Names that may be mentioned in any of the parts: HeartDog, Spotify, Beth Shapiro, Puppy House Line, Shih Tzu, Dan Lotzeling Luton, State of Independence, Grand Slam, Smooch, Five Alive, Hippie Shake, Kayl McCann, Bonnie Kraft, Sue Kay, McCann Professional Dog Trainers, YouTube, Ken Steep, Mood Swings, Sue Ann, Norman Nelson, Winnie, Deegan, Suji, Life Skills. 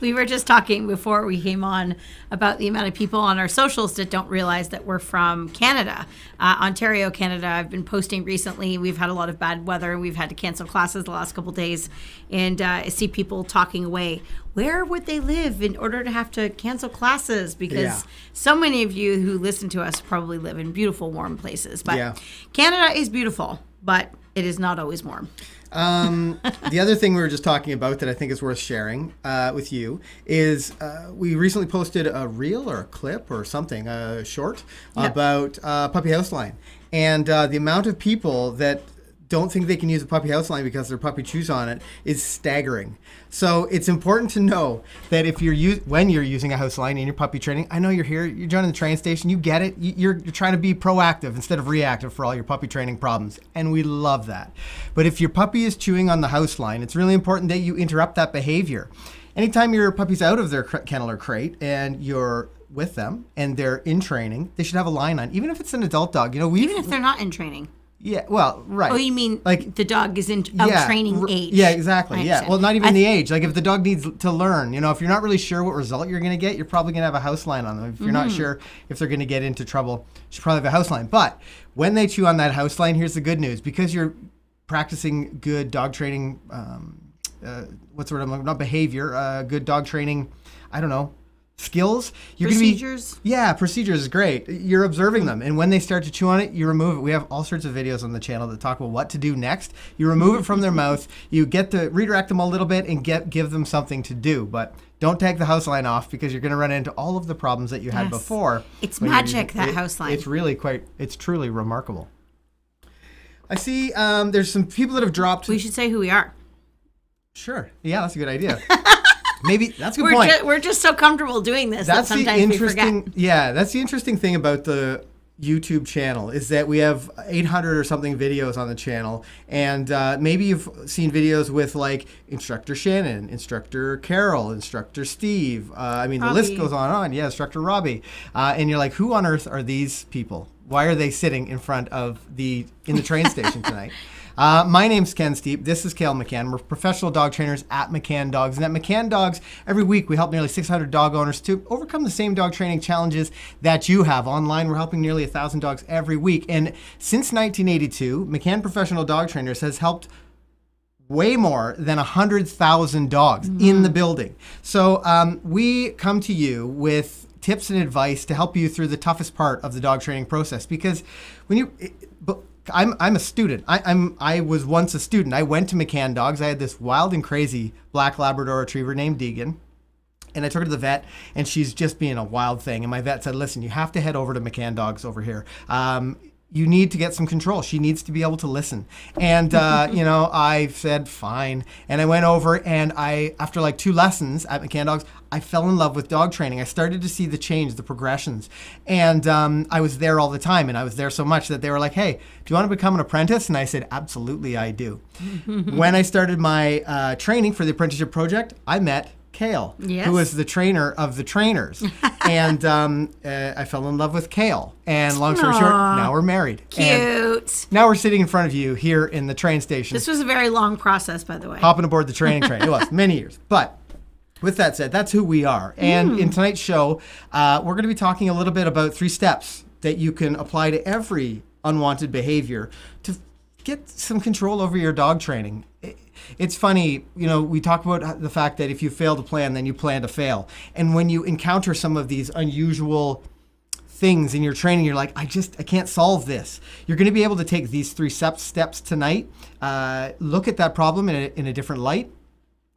We were just talking before we came on about the amount of people on our socials that don't realize that we're from Canada, Ontario, Canada. I've been posting recently. We've had a lot of bad weather. We've had to cancel classes the last couple of days, and I see people talking away. Where would they live in order to have to cancel classes? Because so many of you who listen to us probably live in beautiful, warm places. But Canada is beautiful, but it is not always warm. The other thing we were just talking about that I think is worth sharing with you is we recently posted a reel or a clip or something, a short, about Puppy House Line. And the amount of people that don't think they can use a Puppy House Line because their puppy chews on it is staggering. So it's important to know that if you're when you're using a house line in your puppy training, I know you're here, you're joining the train station, you get it, you're trying to be proactive instead of reactive for all your puppy training problems, and we love that. But if your puppy is chewing on the house line, it's really important that you interrupt that behavior. Anytime your puppy's out of their kennel or crate and you're with them and they're in training, they should have a line on, even if it's an adult dog. You know, even if they're not in training. Yeah, well, right. Oh, you mean like the dog is in training age? Yeah, exactly. Yeah, well, not even the age. Like if the dog needs to learn, you know, if you're not really sure what result you're going to get, you're probably going to have a house line on them. If you're not sure if they're going to get into trouble, you should probably have a house line. But when they chew on that house line, here's the good news. Because you're practicing good dog training, good dog training, I don't know. Skills. Procedures. Procedures is great. You're observing them. And when they start to chew on it, you remove it. We have all sorts of videos on the channel that talk about what to do next. You remove it from their mouth. You get to redirect them a little bit and give them something to do. But don't take the house line off because you're going to run into all of the problems that you had before. It's magic, that house line. It's really it's truly remarkable. I see there's some people that have dropped. We should say who we are. Sure. Yeah, that's a good idea. Maybe that's a good point. We're just so comfortable doing this that sometimes we forget. Yeah, that's the interesting thing about the YouTube channel is that we have 800 or something videos on the channel, and maybe you've seen videos with like Instructor Shannon, Instructor Carol, Instructor Steve. The list goes on and on. Yeah, Instructor Robbie, and you're like, who on earth are these people? Why are they sitting in front of in the train station tonight? My name's Ken Steep. This is Kayl McCann. We're professional dog trainers at McCann Dogs. And at McCann Dogs, every week we help nearly 600 dog owners to overcome the same dog training challenges that you have. Online, we're helping nearly 1,000 dogs every week. And since 1982, McCann Professional Dog Trainers has helped way more than 100,000 dogs in the building. So we come to you with tips and advice to help you through the toughest part of the dog training process. Because when you... I'm a student. I was once a student. I went to McCann Dogs. I had this wild and crazy black Labrador retriever named Deegan. And I took her to the vet, and she's just being a wild thing. And my vet said, listen, you have to head over to McCann Dogs over here. You need to get some control. She needs to be able to listen. And, I said, fine. And I went over, and after like 2 lessons at McCann Dogs, I fell in love with dog training. I started to see the change, the progressions. And I was there all the time, and I was there so much that they were like, hey, do you want to become an apprentice? And I said, absolutely, I do. When I started my training for the apprenticeship project, I met Kayl, who was the trainer of the trainers. And I fell in love with Kayl. And long story short, now we're married. Cute. And now we're sitting in front of you here in the train station. This was a very long process, by the way. Hopping aboard the training train. It was many years. But with that said, that's who we are. And in tonight's show, we're going to be talking a little bit about 3 steps that you can apply to every unwanted behavior to get some control over your dog training. It's funny, you know, we talk about the fact that if you fail to plan, then you plan to fail. And when you encounter some of these unusual things in your training, you're like, I can't solve this. You're going to be able to take these 3 steps tonight, look at that problem in a different light,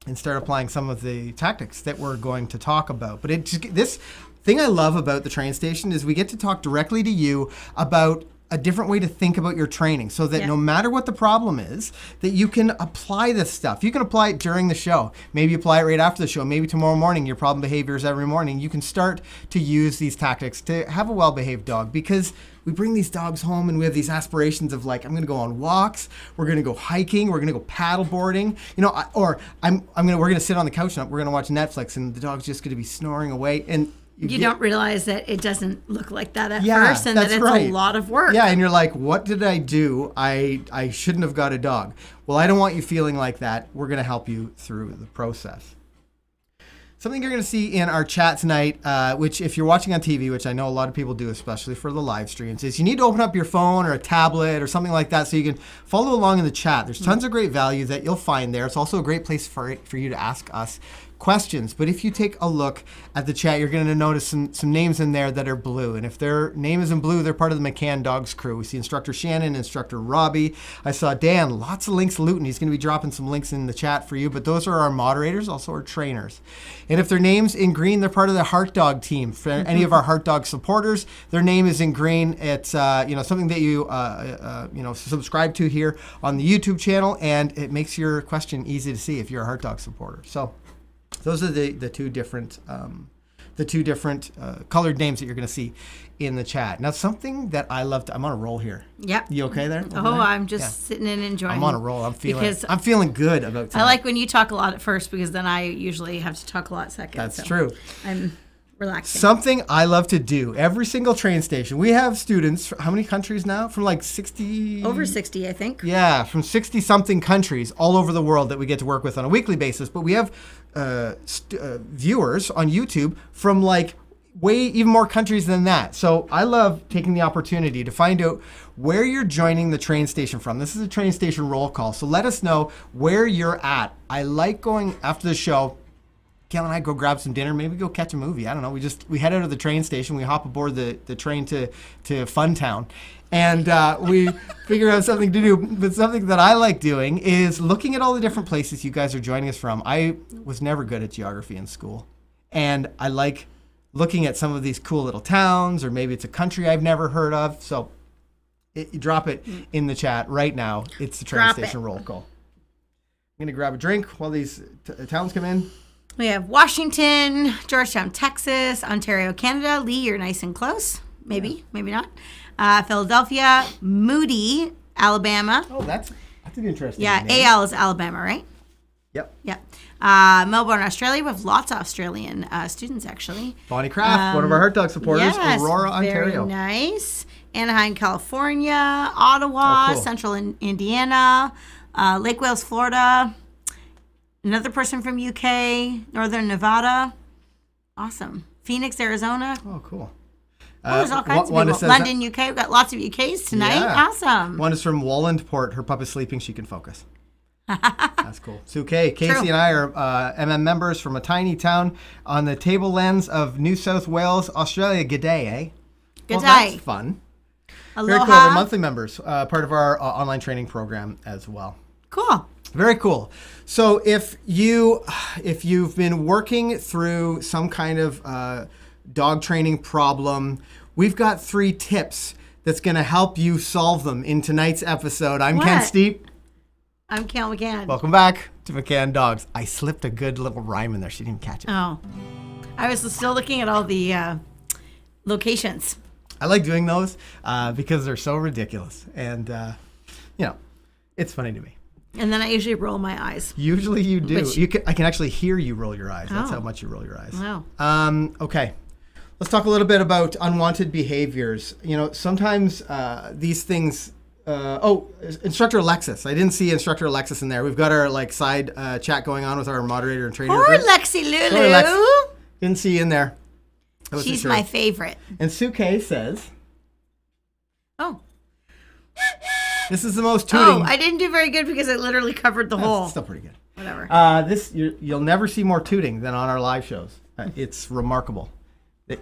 and start applying some of the tactics that we're going to talk about. But this thing I love about the train station is we get to talk directly to you about a different way to think about your training so that no matter what the problem is, that you can apply this stuff. You can apply it during the show. Maybe apply it right after the show. Maybe tomorrow morning, your problem behaviors every morning. You can start to use these tactics to have a well-behaved dog because we bring these dogs home and we have these aspirations of like, I'm going to go on walks, we're going to go hiking, we're going to go paddle boarding, you know, we're going to sit on the couch and we're going to watch Netflix and the dog's just going to be snoring away. And You don't realize that it doesn't look like that at first and that it's a lot of work. Yeah, and you're like, what did I do? I shouldn't have got a dog. Well, I don't want you feeling like that. We're going to help you through the process. Something you're going to see in our chat tonight, which if you're watching on TV, which I know a lot of people do, especially for the live streams, is you need to open up your phone or a tablet or something like that so you can follow along in the chat. There's tons of great value that you'll find there. It's also a great place for you to ask us questions. But if you take a look at the chat, you're going to notice some names in there that are blue. And if their name isn't blue, they're part of the McCann Dogs crew. We see Instructor Shannon, Instructor Robbie. I saw Dan. Lots of links Luton. He's going to be dropping some links in the chat for you. But those are our moderators, also our trainers. And if their name's in green, they're part of the HeartDog team. For any of our HeartDog supporters, their name is in green. It's something that you subscribe to here on the YouTube channel, and it makes your question easy to see if you're a HeartDog supporter. So those are the two different colored names that you're going to see in the chat. Now, something that I love to, I'm on a roll here. Yep. You okay there? Oh, right. I'm just sitting and enjoying. I'm on a roll. I'm feeling good about tonight. I like when you talk a lot at first because then I usually have to talk a lot second. That's true. I'm relaxing. Something I love to do. Every single train station. We have students, how many countries now? From like 60... Over 60, I think. Yeah, from 60-something countries all over the world that we get to work with on a weekly basis. But we have viewers on YouTube from like way even more countries than that. So I love taking the opportunity to find out where you're joining the train station from. This is a train station roll call. So let us know where you're at. I like going after the show. Kayl and I go grab some dinner, maybe go catch a movie. I don't know. We head out of the train station. We hop aboard the train to Funtown, and we figure out something to do. But something that I like doing is looking at all the different places you guys are joining us from. I was never good at geography in school, and I like looking at some of these cool little towns, or maybe it's a country I've never heard of. So you drop it in the chat right now. It's the train station roll call. I'm going to grab a drink while these towns come in. We have Washington, Georgetown, Texas, Ontario, Canada. Lee, you're nice and close. Maybe, maybe not. Philadelphia, Moody, Alabama. Oh, that's an interesting name. Yeah, AL is Alabama, right? Yep. Melbourne, Australia. We have lots of Australian students, actually. Bonnie Kraft, one of our HeartDog supporters. Yes, Aurora, Ontario. Very nice. Anaheim, California. Ottawa, Central Indiana. Lake Wales, Florida. Another person from UK, Northern Nevada. Awesome. Phoenix, Arizona. Oh, cool. Oh, there's all kinds of people. London, UK. We've got lots of UKs tonight. Yeah. Awesome. One is from Wallandport. Her pup is sleeping. She can focus. That's cool. It's okay. Casey and I are MM members from a tiny town on the tablelands of New South Wales, Australia. G'day, eh? G'day. Well, that's fun. Aloha. Very cool. They're monthly members, part of our online training program as well. Cool. Very cool. So if you've been working through some kind of dog training problem, we've got 3 tips that's going to help you solve them in tonight's episode. I'm Ken Steep. I'm Kayl McCann. Welcome back to McCann Dogs. I slipped a good little rhyme in there. She didn't catch it. Oh. I was still looking at all the locations. I like doing those because they're so ridiculous. And, it's funny to me. And then I usually roll my eyes. Usually you do. I can actually hear you roll your eyes. That's how much you roll your eyes. Wow. Okay. Let's talk a little bit about unwanted behaviors. You know, sometimes these things... Instructor Alexis. I didn't see Instructor Alexis in there. We've got our side chat going on with our moderator and trainer. Poor Lexi Lulu. Poor Lex. Didn't see you in there. She's my favorite. And Sue Kay says... Oh. This is the most tooting. Oh, I didn't do very good because I literally covered the hole. It's still pretty good. Whatever. You'll never see more tooting than on our live shows. It's remarkable.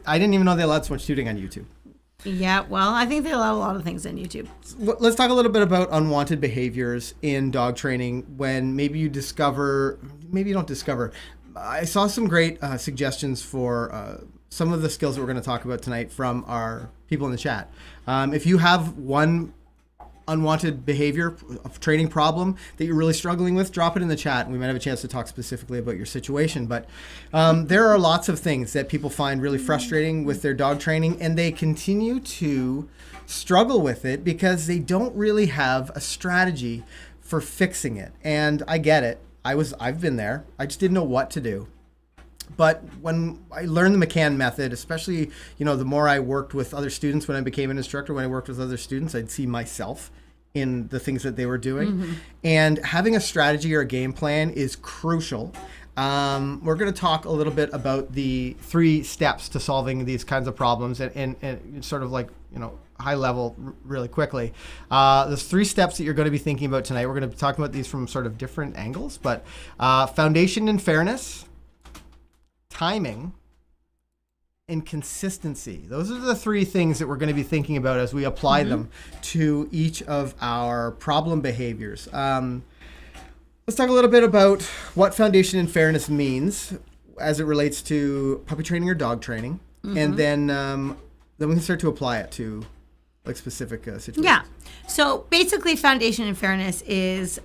I didn't even know they allowed so much tooting on YouTube. Yeah, well, I think they allow a lot of things on YouTube. Let's talk a little bit about unwanted behaviors in dog training when maybe you don't discover. I saw some great suggestions for some of the skills that we're going to talk about tonight from our people in the chat. If you have one unwanted behavior, training problem that you're really struggling with, drop it in the chat and we might have a chance to talk specifically about your situation. But there are lots of things that people find really frustrating with their dog training, and they continue to struggle with it because they don't really have a strategy for fixing it. And I get it. I've been there. I just didn't know what to do. But when I learned the McCann method, especially, the more I worked with other students when I became an instructor, when I worked with other students, I'd see myself in the things that they were doing. And having a strategy or a game plan is crucial. We're going to talk a little bit about the 3 steps to solving these kinds of problems and sort of like, you know, high level really quickly. There's 3 steps that you're going to be thinking about tonight. We're going to be talking about these from sort of different angles, but foundation and fairness, timing, and consistency. Those are the 3 things that we're going to be thinking about as we apply them to each of our problem behaviors. Let's talk a little bit about what foundation and fairness means as it relates to puppy training or dog training, and then we can start to apply it to like specific situations. Yeah. So basically, foundation and fairness is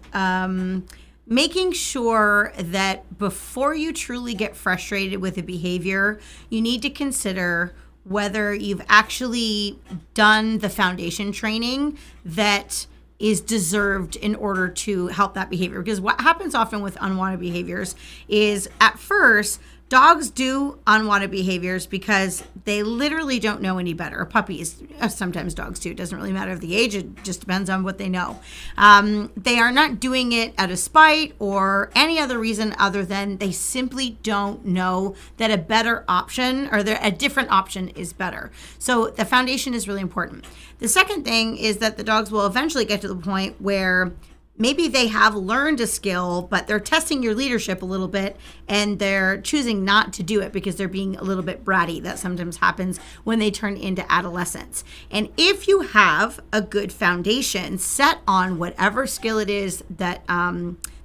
making sure that before you truly get frustrated with a behavior, you need to consider whether you've actually done the foundation training that is deserved in order to help that behavior. Because what happens often with unwanted behaviors is at first, dogs do unwanted behaviors because they literally don't know any better. Puppies, sometimes dogs too, it doesn't really matter the age, it just depends on what they know. They are not doing it out of spite or any other reason other than they simply don't know that a better option or a different option is better. So the foundation is really important. The second thing is that the dogs will eventually get to the point where maybe they have learned a skill, but they're testing your leadership a little bit and they're choosing not to do it because they're being a little bit bratty. That sometimes happens when they turn into adolescence. And if you have a good foundation set on whatever skill it is that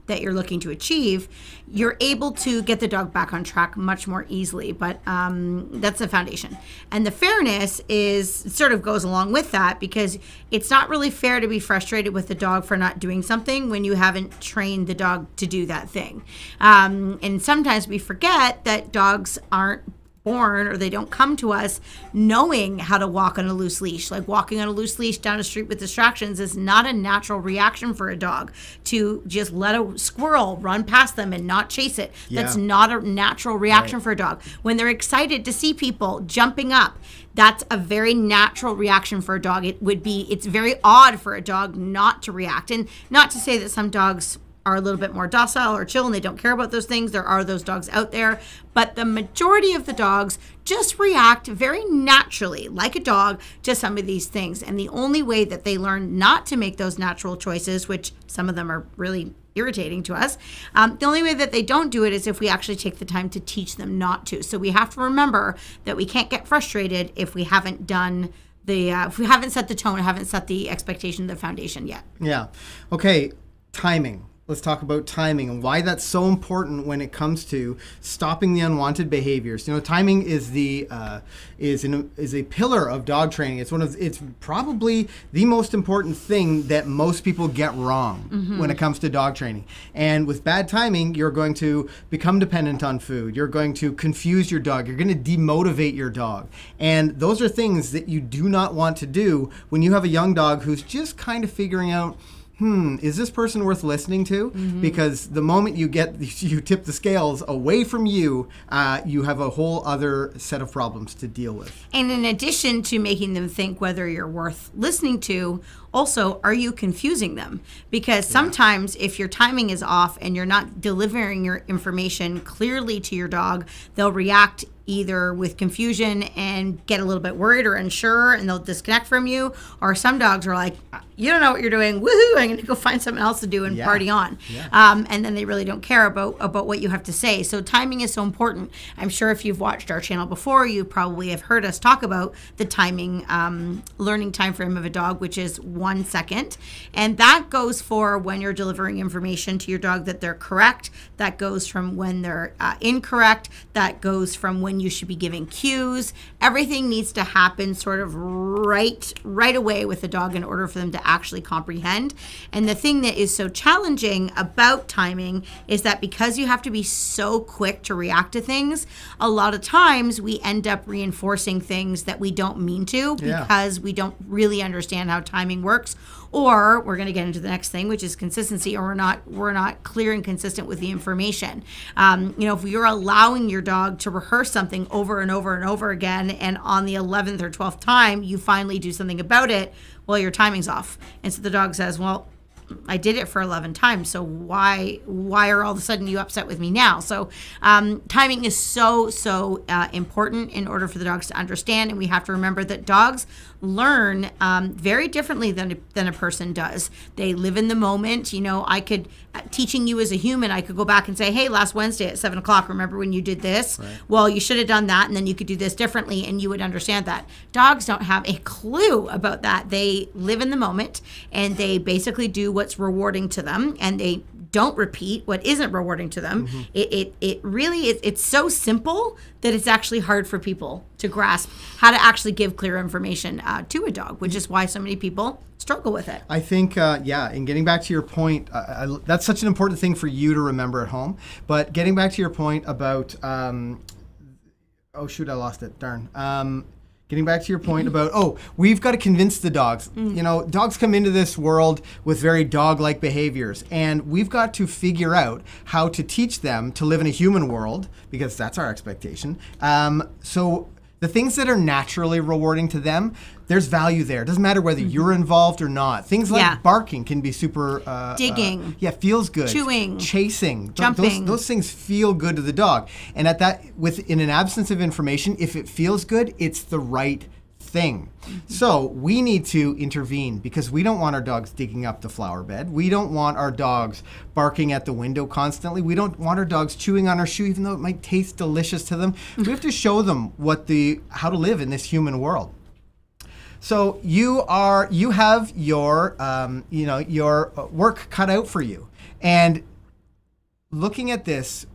that you're looking to achieve, you're able to get the dog back on track much more easily. But that's the foundation. And the fairness is sort of goes along with that, because it's not really fair to be frustrated with the dog for not doing something when you haven't trained the dog to do that thing. And sometimes we forget that dogs aren't born, or they don't come to us knowing how to walk on a loose leash. Like walking on a loose leash down a street with distractions is not a natural reaction for a dog to just let a squirrel run past them and not chase it. Yeah. That's not a natural reaction for a dog. When they're excited to see people jumping up, that's a very natural reaction for a dog. It's very odd for a dog not to react. And not to say that some dogs are a little bit more docile or chill and they don't care about those things. There are those dogs out there, but the majority of the dogs just react very naturally like a dog to some of these things. And the only way that they learn not to make those natural choices, which some of them are really irritating to us, the only way that they don't do it is if we actually take the time to teach them not to. So we have to remember that we can't get frustrated if we haven't done if we haven't set the tone, haven't set the expectation, the foundation yet. Yeah. Okay. Timing. Let's talk about timing and why that's so important when it comes to stopping the unwanted behaviors. You know, timing is the is a pillar of dog training. It's probably the most important thing that most people get wrong when it comes to dog training. And with bad timing, you're going to become dependent on food. You're going to confuse your dog. You're going to demotivate your dog. And those are things that you do not want to do when you have a young dog who's just kind of figuring out, is this person worth listening to? Because the moment you tip the scales away from you, you have a whole other set of problems to deal with. And in addition to making them think whether you're worth listening to, also, are you confusing them? Because sometimes if your timing is off and you're not delivering your information clearly to your dog, they'll react either with confusion and get a little bit worried or unsure, and they'll disconnect from you. Or some dogs are like, you don't know what you're doing. Woohoo, I'm going to go find something else to do and party on. Yeah. And then they really don't care about what you have to say. So timing is so important. I'm sure if you've watched our channel before, you probably have heard us talk about the timing, learning time frame of a dog, which is 1 second. And that goes for when you're delivering information to your dog that they're correct. That goes from when they're incorrect. That goes from when you should be giving cues. Everything needs to happen sort of right away with the dog in order for them to actually comprehend. And the thing that is so challenging about timing is that because you have to be so quick to react to things, a lot of times we end up reinforcing things that we don't mean to because we don't really understand how timing works, or we're going to get into the next thing, which is consistency, or we're not clear and consistent with the information. You know, if you're allowing your dog to rehearse something over and over and over again, and on the 11th or 12th time you finally do something about it, well, your timing's off. And so the dog says, well, I did it for 11 times, so why are all of a sudden you upset with me now? So timing is so important in order for the dogs to understand, and we have to remember that dogs learn very differently than a person does. They live in the moment. You know, I could, teaching you as a human, I could go back and say, hey, last Wednesday at 7 o'clock, remember when you did this? Right. Well, you should have done that, and then you could do this differently, and you would understand that. Dogs don't have a clue about that. They live in the moment, and they basically do what's rewarding to them, and they don't repeat what isn't rewarding to them. Mm-hmm. It's so simple that it's actually hard for people to grasp how to actually give clear information to a dog, which is why so many people struggle with it. I think, and getting back to your point, that's such an important thing for you to remember at home. But getting back to your point about, getting back to your point about, we've got to convince the dogs. Mm. You know, dogs come into this world with very dog-like behaviors, and we've got to figure out how to teach them to live in a human world, because that's our expectation. So the things that are naturally rewarding to them, there's value there. It doesn't matter whether you're involved or not. Things like barking can be super... digging. Feels good. Chewing. Chasing. Jumping. Those things feel good to the dog. And at that, in an absence of information, if it feels good, it's the right thing. So we need to intervene, because we don't want our dogs digging up the flower bed. We don't want our dogs barking at the window constantly. We don't want our dogs chewing on our shoe, even though it might taste delicious to them. We have to show them how to live in this human world. So you have your work cut out for you, and looking at this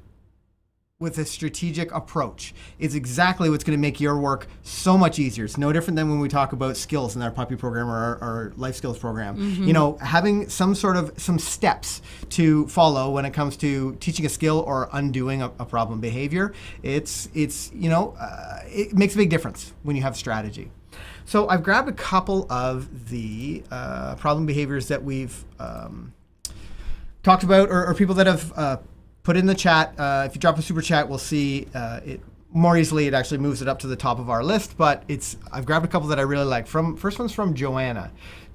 with a strategic approach is exactly what's going to make your work so much easier. It's no different than when we talk about skills in our puppy program or our life skills program. Mm-hmm. You know, having some steps to follow when it comes to teaching a skill or undoing a problem behavior, it makes a big difference when you have strategy. So I've grabbed a couple of the problem behaviors that we've talked about, or people that have put in the chat. If you drop a super chat, we'll see it more easily. It actually moves it up to the top of our list, but I've grabbed a couple that I really like. First one's from Joanna.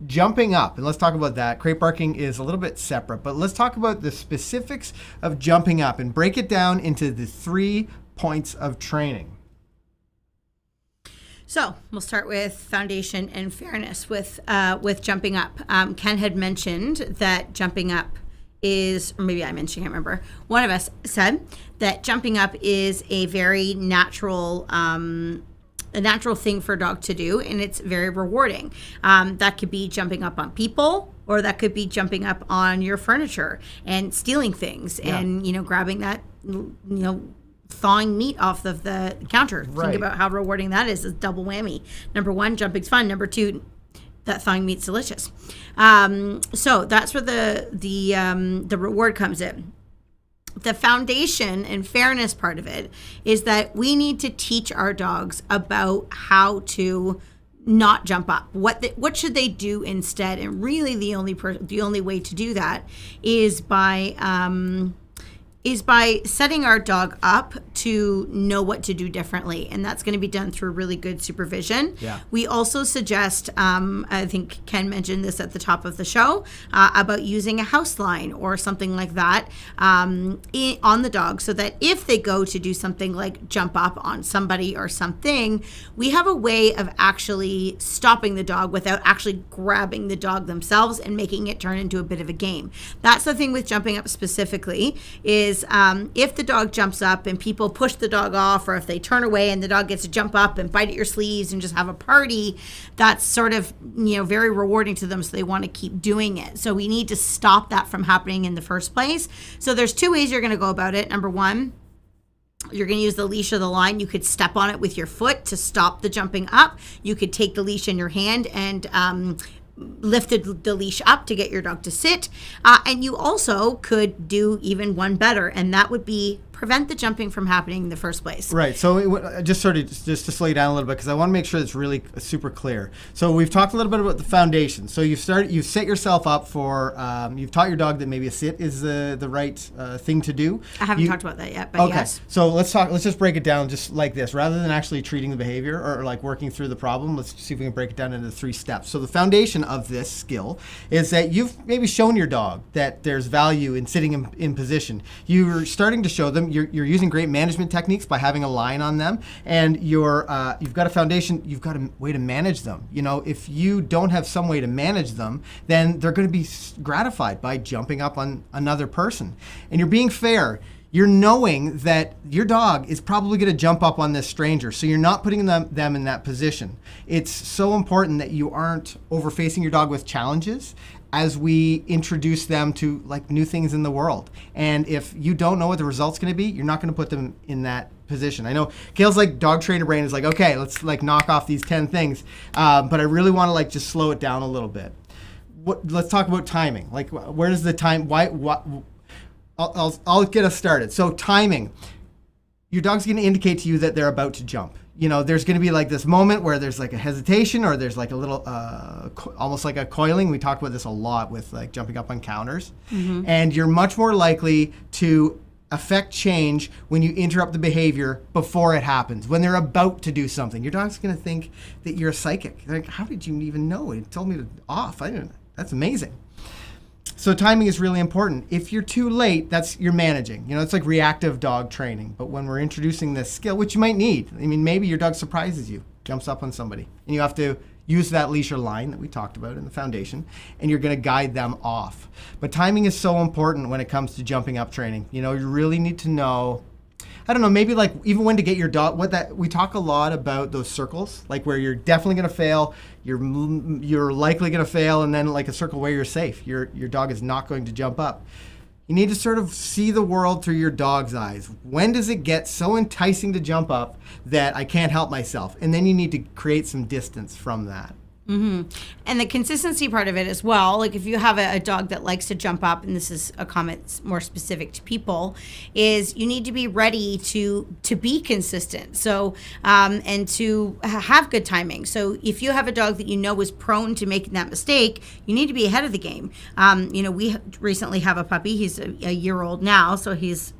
Jumping up, and let's talk about that. Crate barking is a little bit separate, but let's talk about the specifics of jumping up and break it down into the 3 points of training. So we'll start with foundation and fairness with jumping up. Ken had mentioned that jumping up is, or maybe I mentioned, I can't remember, one of us said that jumping up is a very natural thing for a dog to do, and it's very rewarding. That could be jumping up on people, or that could be jumping up on your furniture and stealing things and grabbing that, thawing meat off of the counter. Right. Think about how rewarding that is. It's double whammy. Number one, jumping's fun. Number two, that thawing meat's delicious. So that's where the reward comes in. The foundation and fairness part of it is that we need to teach our dogs about how to not jump up. What should they do instead? And really, the only way to do that is by setting our dog up to know what to do differently. And that's going to be done through really good supervision. Yeah. We also suggest, I think Ken mentioned this at the top of the show, about using a house line or something like that on the dog, so that if they go to do something like jump up on somebody or something, we have a way of actually stopping the dog without actually grabbing the dog themselves and making it turn into a bit of a game. That's the thing with jumping up specifically is, if the dog jumps up and people push the dog off, or if they turn away and the dog gets to jump up and bite at your sleeves and just have a party, that's sort of very rewarding to them, so they want to keep doing it. So we need to stop that from happening in the first place. So there's two ways you're going to go about it. Number one, you're going to use the leash or the line. You could step on it with your foot to stop the jumping up. You could take the leash in your hand and lifted the leash up to get your dog to sit, and you also could do even one better, and that would be prevent the jumping from happening in the first place. Right. So just to slow you down a little bit, because I want to make sure it's really super clear. So we've talked a little bit about the foundation. So you've set yourself up for, you've taught your dog that maybe a sit is the right thing to do. I haven't talked about that yet, but okay. Yes. So let's just break it down just like this. Rather than actually treating the behavior or like working through the problem, let's see if we can break it down into 3 steps. So the foundation of this skill is that you've maybe shown your dog that there's value in sitting in position. You're starting to show them. You're using great management techniques by having a line on them, and you've got a foundation. You've got a way to manage them. You know, if you don't have some way to manage them, then they're going to be gratified by jumping up on another person. And you're being fair. You're knowing that your dog is probably going to jump up on this stranger, so you're not putting them in that position. It's so important that you aren't overfacing your dog with challenges as we introduce them to like new things in the world. And if you don't know what the result's gonna be, you're not gonna put them in that position. I know Kayl's like dog trainer brain is like, okay, let's like knock off these 10 things, but I really wanna like just slow it down a little bit. Let's talk about timing. Like where does the time, I'll get us started. So timing, your dog's gonna indicate to you that they're about to jump. You know, there's going to be like this moment where there's like a hesitation, or there's like a little, almost like a coiling. We talked about this a lot with like jumping up on counters. Mm-hmm. And you're much more likely to affect change when you interrupt the behavior before it happens, when they're about to do something. Your dog's going to think that you're a psychic. They're like, how did you even know? It told me to off. I didn't. That's amazing. So timing is really important. If you're too late, you're managing. You know, it's like reactive dog training. But when we're introducing this skill, which you might need, I mean, maybe your dog surprises you, jumps up on somebody, and you have to use that leash or line that we talked about in the foundation, and you're going to guide them off. But timing is so important when it comes to jumping up training. You know, you really need to know, I don't know, maybe like even when to get your dog, we talk a lot about those circles, like where you're definitely going to fail, you're likely going to fail, and then like a circle where you're safe. Your dog is not going to jump up. You need to sort of see the world through your dog's eyes. When does it get so enticing to jump up that I can't help myself? And then you need to create some distance from that. Mm-hmm. And the consistency part of it as well, like if you have a dog that likes to jump up, and this is a comment more specific to people, is you need to be ready to be consistent, so and to have good timing. So if you have a dog that you know is prone to making that mistake, you need to be ahead of the game. You know, we recently have a puppy. He's a year old now, so his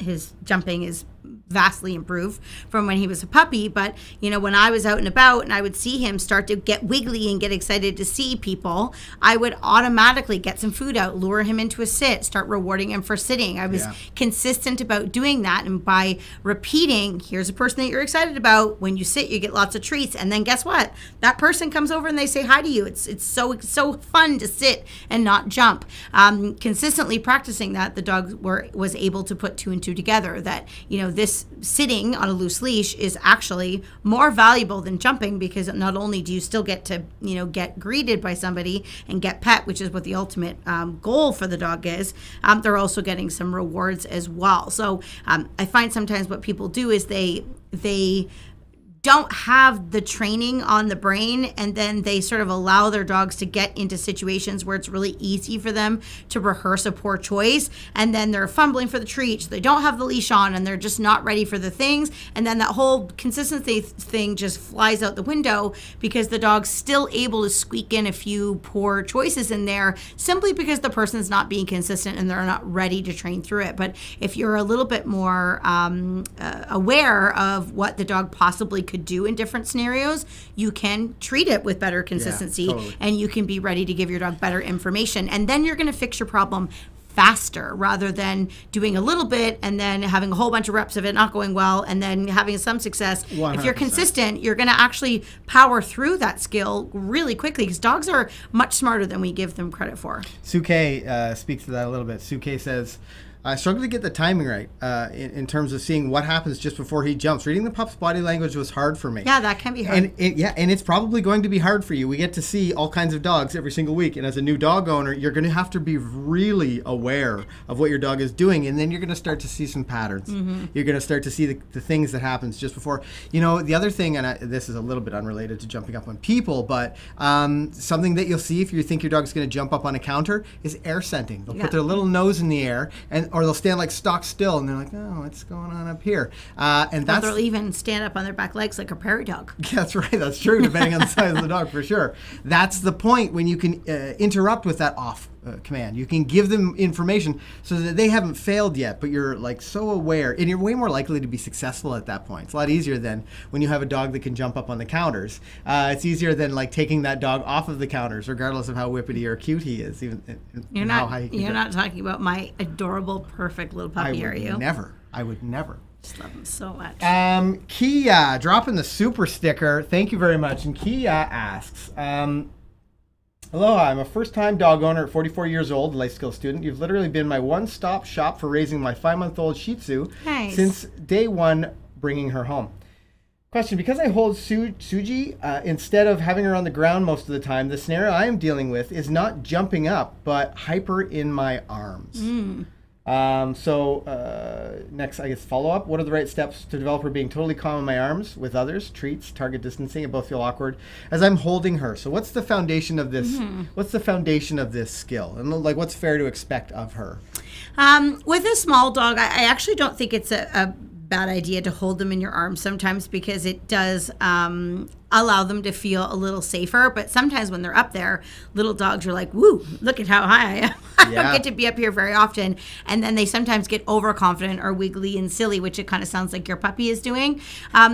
jumping is vastly improved from when he was a puppy. But you know, when I was out and about and I would see him start to get wiggly and get excited to see people, I would automatically get some food out, lure him into a sit, start rewarding him for sitting. I was consistent about doing that, and by repeating, here's a person that you're excited about, when you sit you get lots of treats, and then guess what, that person comes over and they say hi to you. It's so fun to sit and not jump. Consistently practicing that, the dog was able to put 2 and 2 together, that you know, this sitting on a loose leash is actually more valuable than jumping, because not only do you still get to, you know, get greeted by somebody and get pet, which is what the ultimate goal for the dog is, they're also getting some rewards as well. So I find sometimes what people do is they don't have the training on the brain, and then they sort of allow their dogs to get into situations where it's really easy for them to rehearse a poor choice, and then they're fumbling for the treat, so they don't have the leash on, and they're just not ready for the things, and then that whole consistency thing just flies out the window, because the dog's still able to squeak in a few poor choices in there simply because the person's not being consistent and they're not ready to train through it. But if you're a little bit more aware of what the dog possibly could do in different scenarios, you can treat it with better consistency, and you can be ready to give your dog better information, and then you're going to fix your problem faster, rather than doing a little bit and then having a whole bunch of reps of it not going well and then having some success. 100%. If you're consistent, you're going to actually power through that skill really quickly, because dogs are much smarter than we give them credit for. Sue Kay speaks to that a little bit. Sue Kay says, I struggled to get the timing right in terms of seeing what happens just before he jumps. Reading the pup's body language was hard for me. Yeah, that can be hard. And it's probably going to be hard for you. We get to see all kinds of dogs every single week, and as a new dog owner, you're going to have to be really aware of what your dog is doing, and then you're going to start to see some patterns. Mm-hmm. You're going to start to see the things that happens just before. You know, the other thing, and this is a little bit unrelated to jumping up on people, but something that you'll see if you think your dog's going to jump up on a counter is air scenting. They'll put their little nose in the air, and or they'll stand like stock still, and they're like, oh, what's going on up here? And that's, they'll even stand up on their back legs like a prairie dog. That's right. That's true, depending on the size of the dog, for sure. That's the point when you can interrupt with that off command. You can give them information so that they haven't failed yet, but you're like so aware, and you're way more likely to be successful at that point. It's a lot easier than when you have a dog that can jump up on the counters. It's easier than like taking that dog off of the counters, regardless of how whippity or cute he is. You're not talking about my adorable, perfect little puppy, are you? Never. I would never. Just love him so much. Kia, dropping the super sticker. Thank you very much. And Kia asks, aloha, I'm a first-time dog owner at 44 years old and life skills student. You've literally been my one-stop shop for raising my 5-month-old Shih Tzu since day one, bringing her home. Question, because I hold Suji, instead of having her on the ground most of the time, the scenario I am dealing with is not jumping up, but hyper in my arms. Next, I guess, follow-up. What are the right steps to develop her being totally calm in my arms with others, treats, target distancing? It both feel awkward as I'm holding her. So what's the foundation of this? What's the foundation of this skill? And like, what's fair to expect of her? With a small dog, I actually don't think it's a bad idea to hold them in your arms sometimes, because it does allow them to feel a little safer. But sometimes when they're up there, little dogs are like, woo, look at how high I am. I don't get to be up here very often. And then they sometimes get overconfident or wiggly and silly, which it kind of sounds like your puppy is doing.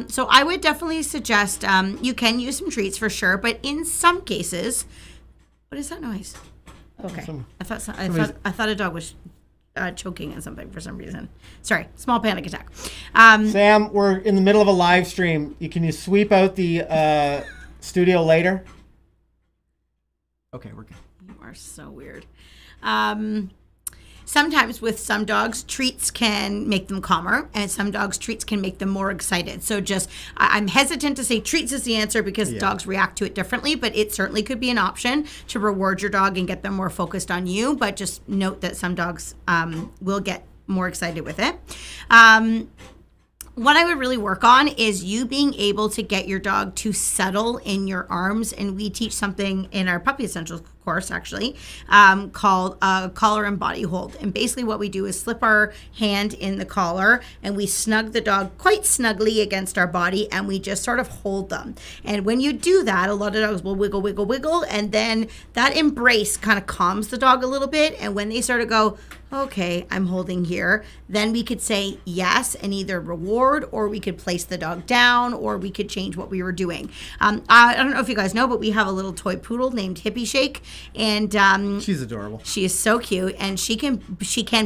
So I would definitely suggest you can use some treats for sure. But in some cases, what is that noise? Okay. I thought a dog was choking on something for some reason. Sorry, small panic attack. Sam, we're in the middle of a live stream. Can you sweep out the studio later? Okay, we're good. You are so weird. Sometimes with some dogs, treats can make them calmer, and some dogs, treats can make them more excited. So just, I'm hesitant to say treats is the answer, because dogs react to it differently, but it certainly could be an option to reward your dog and get them more focused on you. But just note that some dogs will get more excited with it. What I would really work on is you being able to get your dog to settle in your arms. And we teach something in our Puppy Essentials course, actually, called collar and body hold. And basically what we do is slip our hand in the collar and we snug the dog quite snugly against our body, and we just sort of hold them. And when you do that, a lot of dogs will wiggle, wiggle, wiggle. And then that embrace kind of calms the dog a little bit. And when they sort of go, okay, I'm holding here, then we could say yes and either reward, or we could place the dog down, or we could change what we were doing. I don't know if you guys know, but we have a little toy poodle named Hippie Shake, and she's adorable. She is so cute, and she can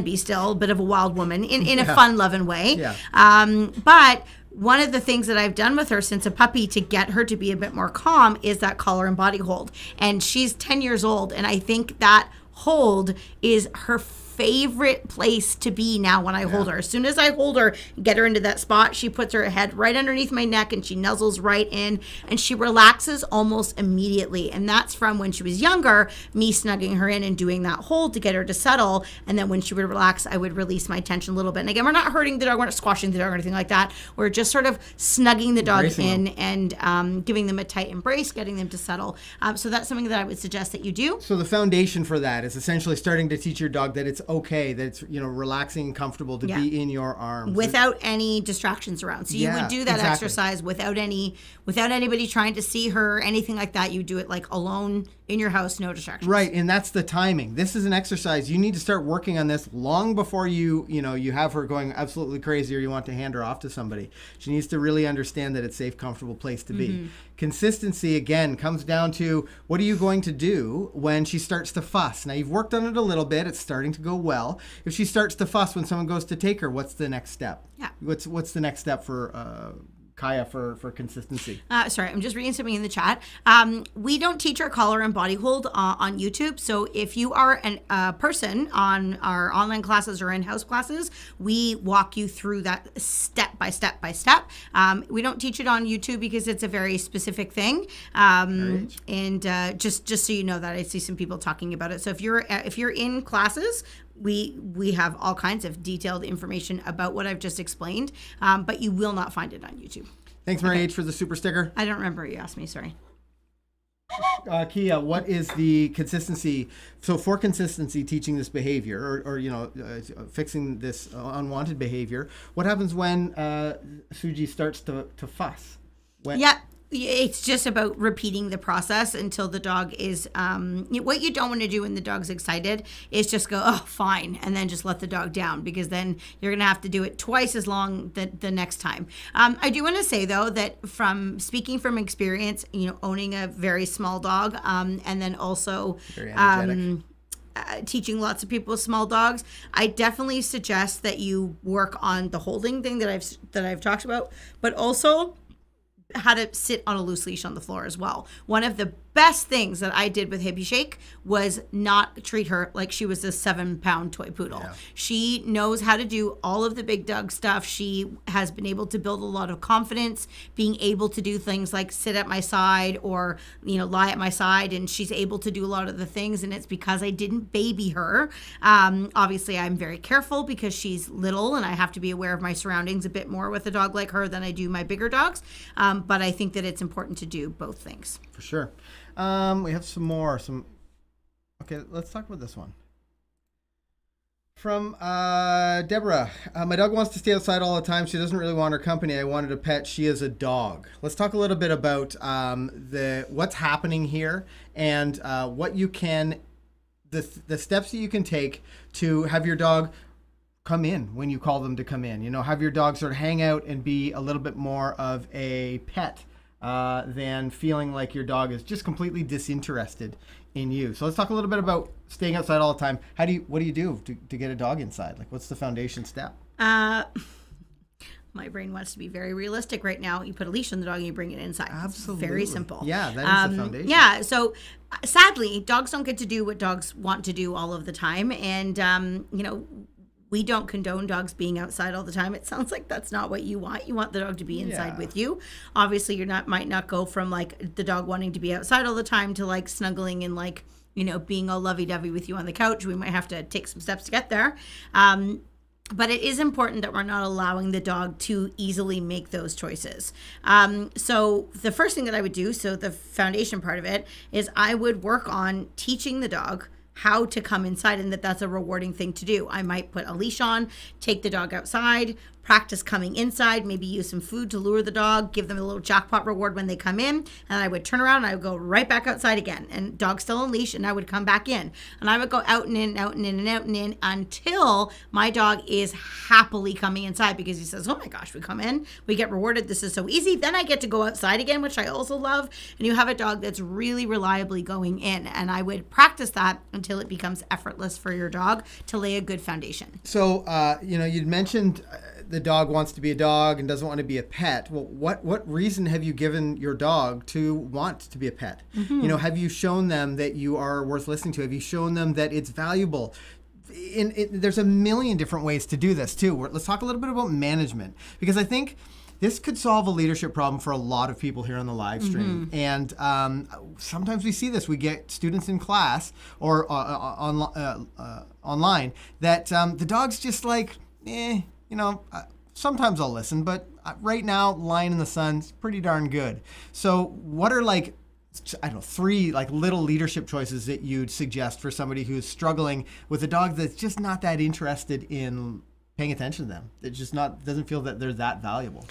be still a bit of a wild woman in a fun-loving way. But one of the things that I've done with her since a puppy to get her to be a bit more calm is that collar and body hold. And she's 10 years old, and I think that hold is her favorite place to be now when I hold her. As soon as I hold her, get her into that spot, she puts her head right underneath my neck and she nuzzles right in, and she relaxes almost immediately. And that's from when she was younger, me snugging her in and doing that hold to get her to settle. And then when she would relax, I would release my tension a little bit. And again, we're not hurting the dog, we're not squashing the dog or anything like that. We're just sort of snugging the dog in and giving them a tight embrace, getting them to settle. So that's something that I would suggest that you do. So the foundation for that is essentially starting to teach your dog that it's okay, that it's, you know, relaxing and comfortable to be in your arms without any distractions around. So you would do that exercise without anybody trying to see her or anything like that. You do it like alone in your house, no distractions. Right, and that's the timing. This is an exercise. You need to start working on this long before you have her going absolutely crazy or you want to hand her off to somebody. She needs to really understand that it's a safe, comfortable place to be. Consistency, again, comes down to what are you going to do when she starts to fuss? Now, you've worked on it a little bit. It's starting to go well. If she starts to fuss when someone goes to take her, what's the next step? What's the next step for Kaya for consistency? Sorry, I'm just reading something in the chat. We don't teach our collar and body hold on YouTube. So if you are a person on our online classes or in-house classes, we walk you through that step by step by step. We don't teach it on YouTube because it's a very specific thing. And just so you know that, I see some people talking about it. So if you're in classes, we have all kinds of detailed information about what I've just explained, but you will not find it on YouTube. Thanks, Mary H, for the super sticker. I don't remember what you asked me, sorry. Kia, what is the consistency? So for consistency, teaching this behavior or you know, fixing this unwanted behavior, what happens when Suji starts to fuss? When... Yeah, it's just about repeating the process until the dog is, what you don't want to do when the dog's excited is just go, oh, fine, and then just let the dog down, because then you're going to have to do it twice as long the next time. I do want to say, though, that from speaking from experience, you know, owning a very small dog and then also very energetic. Teaching lots of people with small dogs, I definitely suggest that you work on the holding thing that I've talked about, but also how to sit on a loose leash on the floor as well. One of the best things that I did with Hippie Shake was not treat her like she was a 7-pound toy poodle. Yeah. She knows how to do all of the big dog stuff. She has been able to build a lot of confidence, being able to do things like sit at my side or, you know, lie at my side, and she's able to do a lot of the things, and it's because I didn't baby her. Obviously, I'm very careful because she's little and I have to be aware of my surroundings a bit more with a dog like her than I do my bigger dogs, but I think that it's important to do both things. For sure. We have some more. Okay, let's talk about this one. From Deborah. My dog wants to stay outside all the time. She doesn't really want her company. I wanted a pet. She is a dog. Let's talk a little bit about what's happening here and what you can, the steps that you can take to have your dog come in when you call them to come in. You know, have your dog sort of hang out and be a little bit more of a pet. Than feeling like your dog is just completely disinterested in you. So let's talk a little bit about staying outside all the time. What do you do to get a dog inside? Like, what's the foundation step? My brain wants to be very realistic right now. You put a leash on the dog and you bring it inside. Absolutely. It's very simple. Yeah, that is the foundation. Yeah, so sadly, dogs don't get to do what dogs want to do all of the time. And, you know, we don't condone dogs being outside all the time. It sounds like that's not what you want. You want the dog to be inside with you. Obviously, you're might not go from like the dog wanting to be outside all the time to like snuggling and like, you know, being all lovey-dovey with you on the couch. We might have to take some steps to get there. But it is important that we're not allowing the dog to easily make those choices. So the first thing that I would do, so the foundation part of it, is I would work on teaching the dog how to come inside, and that's a rewarding thing to do. I might put a leash on, take the dog outside, practice coming inside, maybe use some food to lure the dog, give them a little jackpot reward when they come in, and I would turn around and I would go right back outside again, and dog still on leash, and I would come back in, and I would go out and in and out and in and out and in until my dog is happily coming inside, because he says, oh my gosh, we come in, we get rewarded, this is so easy, then I get to go outside again, which I also love, and you have a dog that's really reliably going in, and I would practice that until it becomes effortless for your dog to lay a good foundation. So, you know, you'd mentioned the dog wants to be a dog and doesn't want to be a pet. Well, what reason have you given your dog to want to be a pet? Mm-hmm. You know, have you shown them that you are worth listening to? Have you shown them that it's valuable? There's a million different ways to do this too. Let's talk a little bit about management, because I think this could solve a leadership problem for a lot of people here on the live stream. Mm-hmm. And sometimes we see this. We get students in class or online that the dog's just like, eh. You know, sometimes I'll listen, but right now, lying in the sun is pretty darn good. So what are like, I don't know, 3 like little leadership choices that you'd suggest for somebody who's struggling with a dog that's just not that interested in paying attention to them? It just doesn't feel that they're that valuable.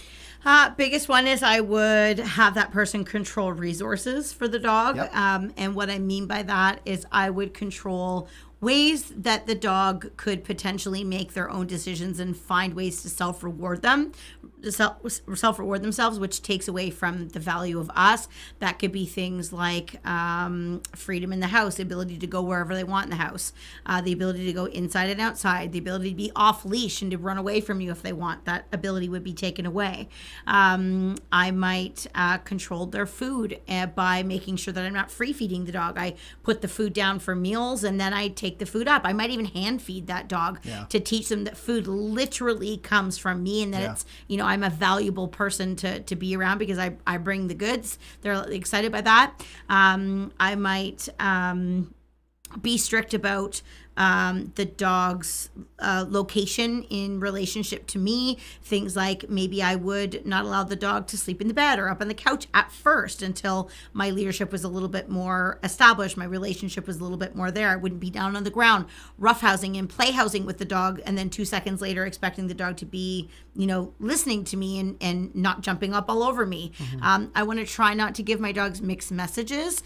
Biggest one is I would have that person control resources for the dog. Yep. And what I mean by that is I would control ways that the dog could potentially make their own decisions and find ways to self-reward themselves, which takes away from the value of us. That could be things like freedom in the house, the ability to go wherever they want in the house, the ability to go inside and outside, the ability to be off leash and to run away from you if they want. That ability would be taken away. I might control their food by making sure that I'm not free feeding the dog. I put the food down for meals and then I take the food up. I might even hand feed that dog to teach them that food literally comes from me, and that it's, you know, I'm a valuable person to be around because I bring the goods. They're excited by that. I might be strict about the dog's location in relationship to me. Things like maybe I would not allow the dog to sleep in the bed or up on the couch at first until my leadership was a little bit more established, my relationship was a little bit more there. I wouldn't be down on the ground roughhousing and playhousing with the dog and then 2 seconds later expecting the dog to be, you know, listening to me and not jumping up all over me. Mm-hmm. I want to try not to give my dogs mixed messages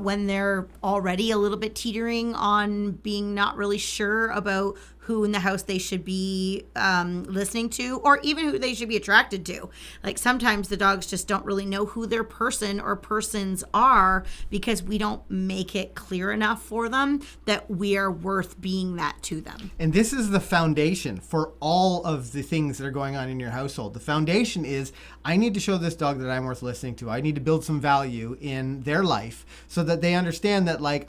when they're already a little bit teetering on being not really sure about who in the house they should be listening to, or even who they should be attracted to. Like sometimes the dogs just don't really know who their person or persons are because we don't make it clear enough for them that we are worth being that to them. And this is the foundation for all of the things that are going on in your household. The foundation is, I need to show this dog that I'm worth listening to. I need to build some value in their life so that they understand that, like,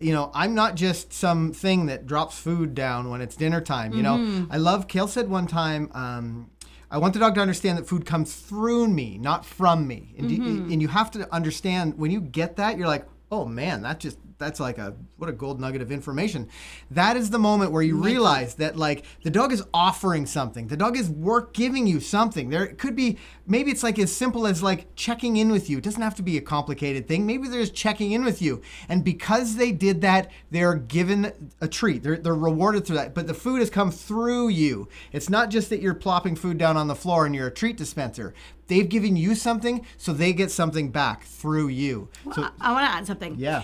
you know, I'm not just some thing that drops food down when it's dinner time. You know, I love, Kayl said one time, I want the dog to understand that food comes through me, not from me. And, and you have to understand, when you get that, you're like, oh man, that's like what a gold nugget of information. That is the moment where you realize that, like, the dog is offering something. The dog is giving you something. There it could be, maybe it's like as simple as like checking in with you. It doesn't have to be a complicated thing. Maybe they're just checking in with you. And because they did that, they're given a treat. They're rewarded through that. But the food has come through you. It's not just that you're plopping food down on the floor and you're a treat dispenser. They've given you something, so they get something back through you. Well, so, I want to add something. Yeah.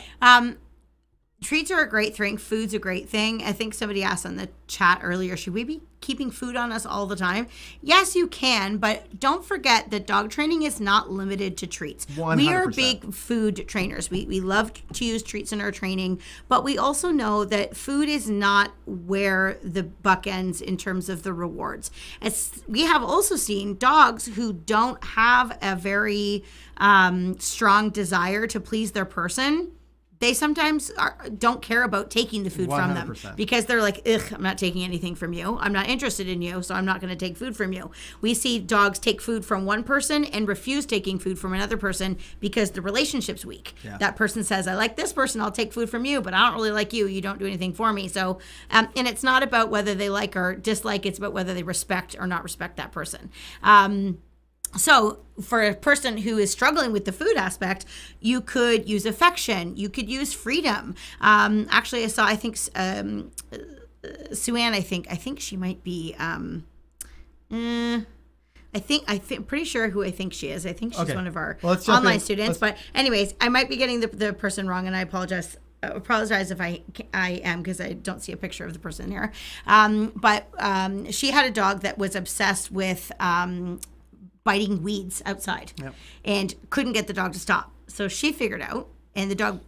Treats are a great thing. Food's a great thing. I think somebody asked on the chat earlier, should we be keeping food on us all the time? Yes, you can, but don't forget that dog training is not limited to treats. 100%. We are big food trainers. We love to use treats in our training, but we also know that food is not where the buck ends in terms of the rewards. As we have also seen dogs who don't have a very strong desire to please their person, they sometimes don't care about taking the food 100%. From them because they're like, ugh, I'm not taking anything from you. I'm not interested in you, so I'm not going to take food from you. We see dogs take food from one person and refuse taking food from another person because the relationship's weak. Yeah. That person says, I like this person, I'll take food from you, but I don't really like you. You don't do anything for me. So, and it's not about whether they like or dislike. It's about whether they respect or not respect that person. So for a person who is struggling with the food aspect, you could use affection. You could use freedom. Actually, I saw, I think, Sue Ann, I think she might be, I'm pretty sure who I think she is. I think she's one of our online students. But anyways, I might be getting the person wrong, and I apologize. If I am, because I don't see a picture of the person here. But she had a dog that was obsessed with biting weeds outside and couldn't get the dog to stop. So she figured out, and the dog,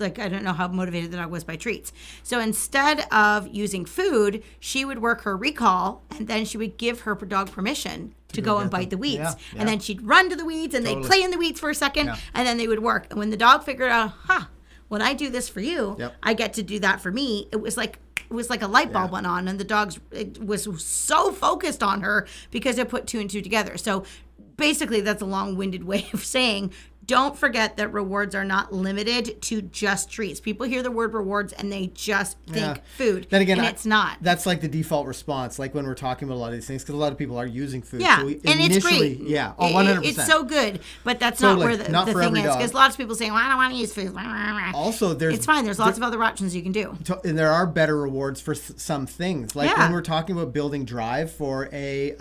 like, I don't know how motivated the dog was by treats. So instead of using food, she would work her recall, and then she would give her dog permission to go and bite the weeds. Yeah, yeah. And then she'd run to the weeds, and they'd play in the weeds for a second, and then they would work. And when the dog figured out, when I do this for you, I get to do that for me, it was like a light bulb went on, and the dog was so focused on her because it put two and two together. So basically, that's a long-winded way of saying, don't forget that rewards are not limited to just treats. People hear the word rewards and they just think food. Then again, and it's not. That's like the default response, like when we're talking about a lot of these things, because a lot of people are using food. Yeah, so and it's great. Yeah, 100%. It's so good, but that's not where the thing is. Because lots of people say, well, I don't want to use food. Also, it's fine. There's lots of other options you can do. And there are better rewards for some things. Like when we're talking about building drive for a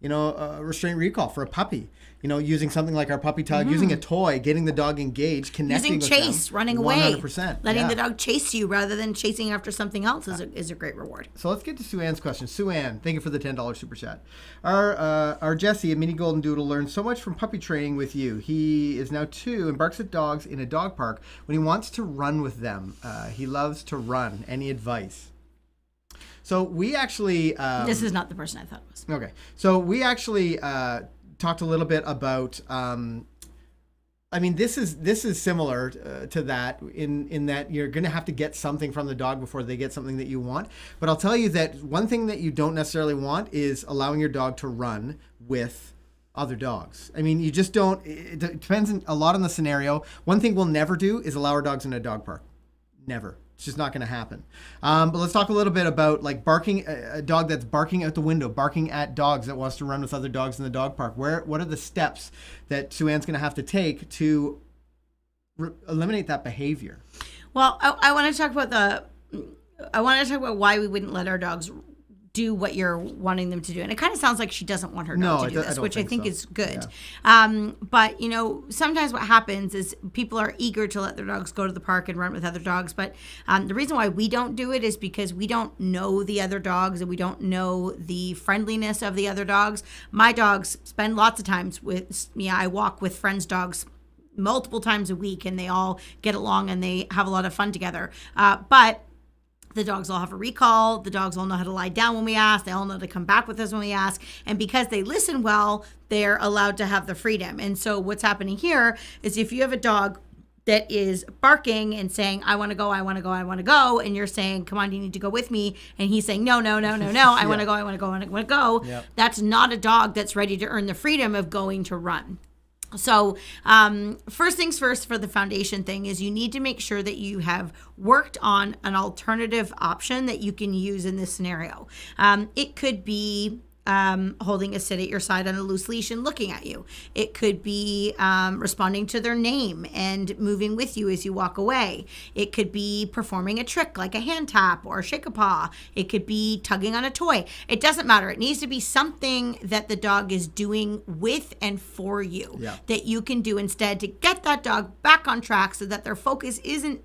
restraint recall for a puppy. You know, using something like our puppy tug, using a toy, getting the dog engaged, connecting with them. Using chase, running away. 100%. Letting the dog chase you rather than chasing after something else is a great reward. So let's get to Sue Ann's question. Sue Ann, thank you for the $10 super chat. Our Jesse, a mini golden doodle, learned so much from puppy training with you. He is now 2 and barks at dogs in a dog park when he wants to run with them. He loves to run. Any advice? So we actually... this is not the person I thought it was. Okay. So we actually... talked a little bit about, this is similar to that in that you're going to have to get something from the dog before they get something that you want. But I'll tell you that one thing that you don't necessarily want is allowing your dog to run with other dogs. I mean, you just don't, it depends a lot on the scenario. One thing we'll never do is allow our dogs in a dog park. Never. It's just not going to happen. But let's talk a little bit about like barking, a dog that's barking out the window, barking at dogs, that wants to run with other dogs in the dog park. What are the steps that Sue Ann's going to have to take to eliminate that behavior? Well, I want to talk about why we wouldn't let our dogs do what you're wanting them to do. And it kind of sounds like she doesn't want her dog to do this, which I think is good. Yeah. But, you know, sometimes what happens is people are eager to let their dogs go to the park and run with other dogs. But the reason why we don't do it is because we don't know the other dogs and we don't know the friendliness of the other dogs. My dogs spend lots of times with me. I walk with friends' dogs multiple times a week and they all get along and they have a lot of fun together. But the dogs all have a recall. The dogs all know how to lie down when we ask. They all know to come back with us when we ask. And because they listen well, they're allowed to have the freedom. And so what's happening here is if you have a dog that is barking and saying, I want to go, I want to go, I want to go. And you're saying, come on, you need to go with me. And he's saying, no, no, no, no, no. I want to go, I want to go, I want to go. Yep. That's not a dog that's ready to earn the freedom of going to run. So first things first for the foundation thing is you need to make sure that you have worked on an alternative option that you can use in this scenario. It could be holding a sit at your side on a loose leash and looking at you. It could be responding to their name and moving with you as you walk away. It could be performing a trick like a hand tap or shake a paw. It could be tugging on a toy. It doesn't matter. It needs to be something that the dog is doing with and for you, yeah, that you can do instead to get that dog back on track so that their focus isn't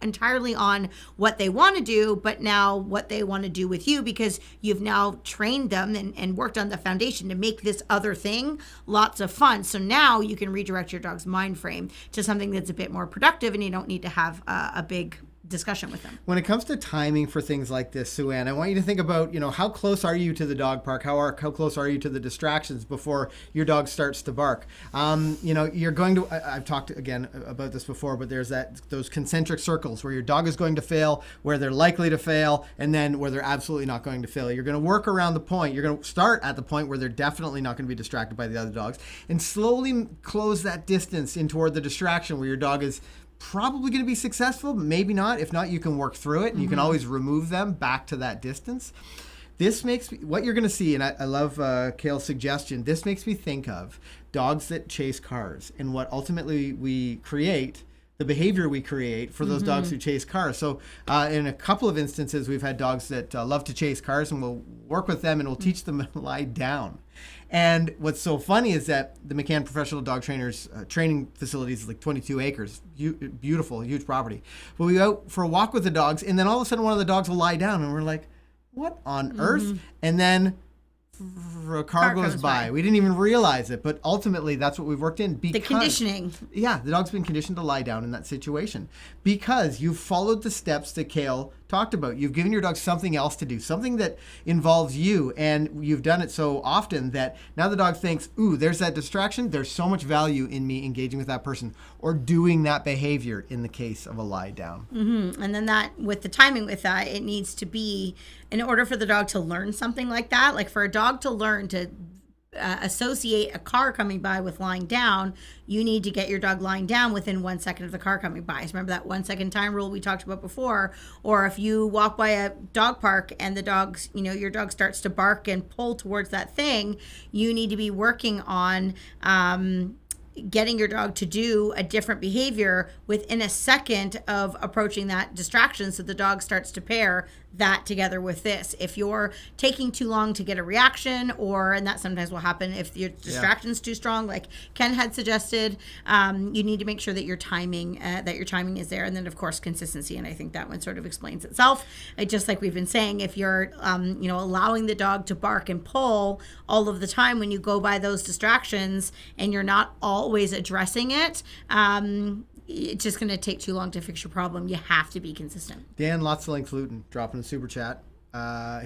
entirely on what they want to do, but now what they want to do with you, because you've now trained them and worked on the foundation to make this other thing lots of fun. So now you can redirect your dog's mind frame to something that's a bit more productive and you don't need to have a big discussion with them. When it comes to timing for things like this, Sue Ann, I want you to think about, you know, how close are you to the dog park? How close are you to the distractions before your dog starts to bark? You know, you're going to, I've talked again about this before, but there's those concentric circles where your dog is going to fail, where they're likely to fail, and then where they're absolutely not going to fail. You're going to work around the point. You're going to start at the point where they're definitely not going to be distracted by the other dogs and slowly close that distance in toward the distraction where your dog is probably going to be successful, but maybe not. If not, you can work through it and you can always remove them back to that distance. This makes me, what you're going to see, and I love Kayl's suggestion, this makes me think of dogs that chase cars and what ultimately we create, the behavior we create for those dogs who chase cars. So in a couple of instances, we've had dogs that love to chase cars and we'll work with them and we'll teach them to lie down. And what's so funny is that the McCann Professional Dog Trainers training facilities is like 22 acres, beautiful, huge property. But we go for a walk with the dogs, and then all of a sudden one of the dogs will lie down, and we're like, what on earth? And then a car goes by. We didn't even realize it, but ultimately that's what we've worked in. Because, the conditioning. Yeah, the dog's been conditioned to lie down in that situation because you've followed the steps that Kayl talked about. You've given your dog something else to do, something that involves you, and you've done it so often that now the dog thinks, ooh, there's that distraction. There's so much value in me engaging with that person or doing that behavior in the case of a lie down. And then that, with the timing with that, it needs to be, in order for the dog to learn something like that, like for a dog to learn to associate a car coming by with lying down, you need to get your dog lying down within 1 second of the car coming by. So remember that 1 second time rule we talked about before? Or if you walk by a dog park and the dog's, you know, your dog starts to bark and pull towards that thing, you need to be working on getting your dog to do a different behavior within a second of approaching that distraction so the dog starts to pair that together with this. If you're taking too long to get a reaction, or, and that sometimes will happen if your distraction's too strong, like Ken had suggested, you need to make sure that your timing is there. And then of course, consistency. And I think that one sort of explains itself. Just like we've been saying, if you're, you know, allowing the dog to bark and pull all of the time when you go by those distractions and you're not always addressing it, it's just going to take too long to fix your problem. You have to be consistent. Dan Lotzeling Luton dropping a super chat.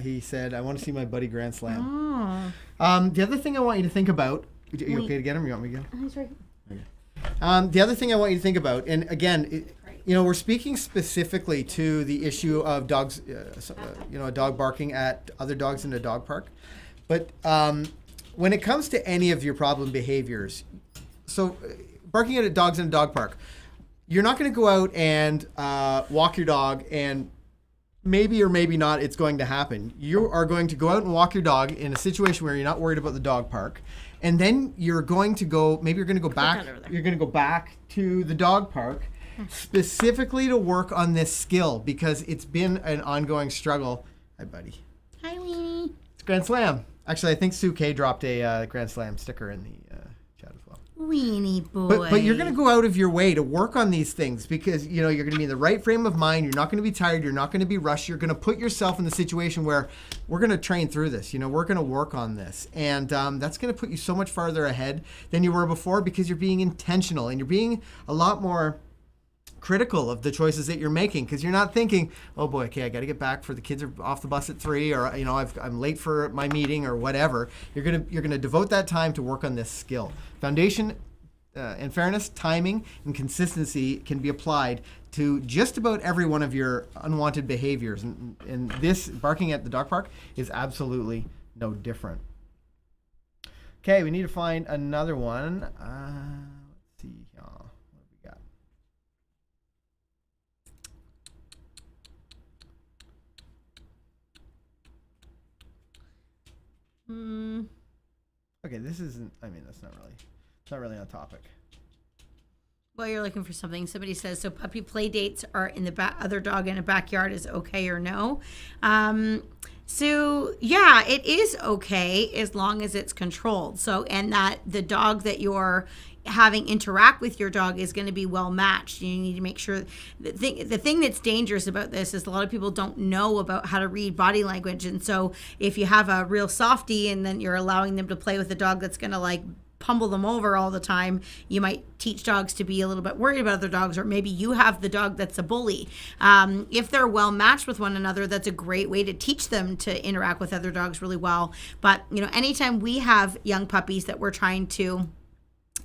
He said, I want to see my buddy Grand Slam. Oh. The other thing I want you to think about, are you okay to get him or you want me to get him? He's right. Okay. The other thing I want you to think about, and again, you know, we're speaking specifically to the issue of dogs, you know, a dog barking at other dogs in a dog park. But when it comes to any of your problem behaviors, so barking at dogs in a dog park, you're not going to go out and walk your dog and maybe or maybe not it's going to happen. You are going to go out and walk your dog in a situation where you're not worried about the dog park. And then you're going to go, maybe you're going to go back to the dog park specifically to work on this skill because it's been an ongoing struggle. Hi, buddy. Hi, Winnie. It's Grand Slam. Actually, I think Sue K dropped a Grand Slam sticker in the chat as well. Weenie boy. But you're going to go out of your way to work on these things because, you know, you're going to be in the right frame of mind. You're not going to be tired. You're not going to be rushed. You're going to put yourself in the situation where we're going to train through this. You know, we're going to work on this. And that's going to put you so much farther ahead than you were before because you're being intentional and you're being a lot more critical of the choices that you're making because you're not thinking, oh boy, okay, I got to get back for the kids are off the bus at 3 or, you know, I'm late for my meeting or whatever. You're going to devote that time to work on this skill. Foundation and fairness, timing, and consistency can be applied to just about every one of your unwanted behaviors. And this barking at the dog park is absolutely no different. Okay, we need to find another one. Let's see. Okay, this isn't, I mean, that's not really on topic. Well, you're looking for something. Somebody says, so puppy play dates are in the other dog in a backyard is okay or no? So yeah, it is okay as long as it's controlled. So, and that the dog that you're having interact with your dog is going to be well matched. You need to make sure the thing that's dangerous about this is a lot of people don't know about how to read body language. And so if you have a real softie and then you're allowing them to play with a dog that's going to like pummel them over all the time, you might teach dogs to be a little bit worried about other dogs, or maybe you have the dog that's a bully. If they're well matched with one another, that's a great way to teach them to interact with other dogs really well. But you know, anytime we have young puppies that we're trying to,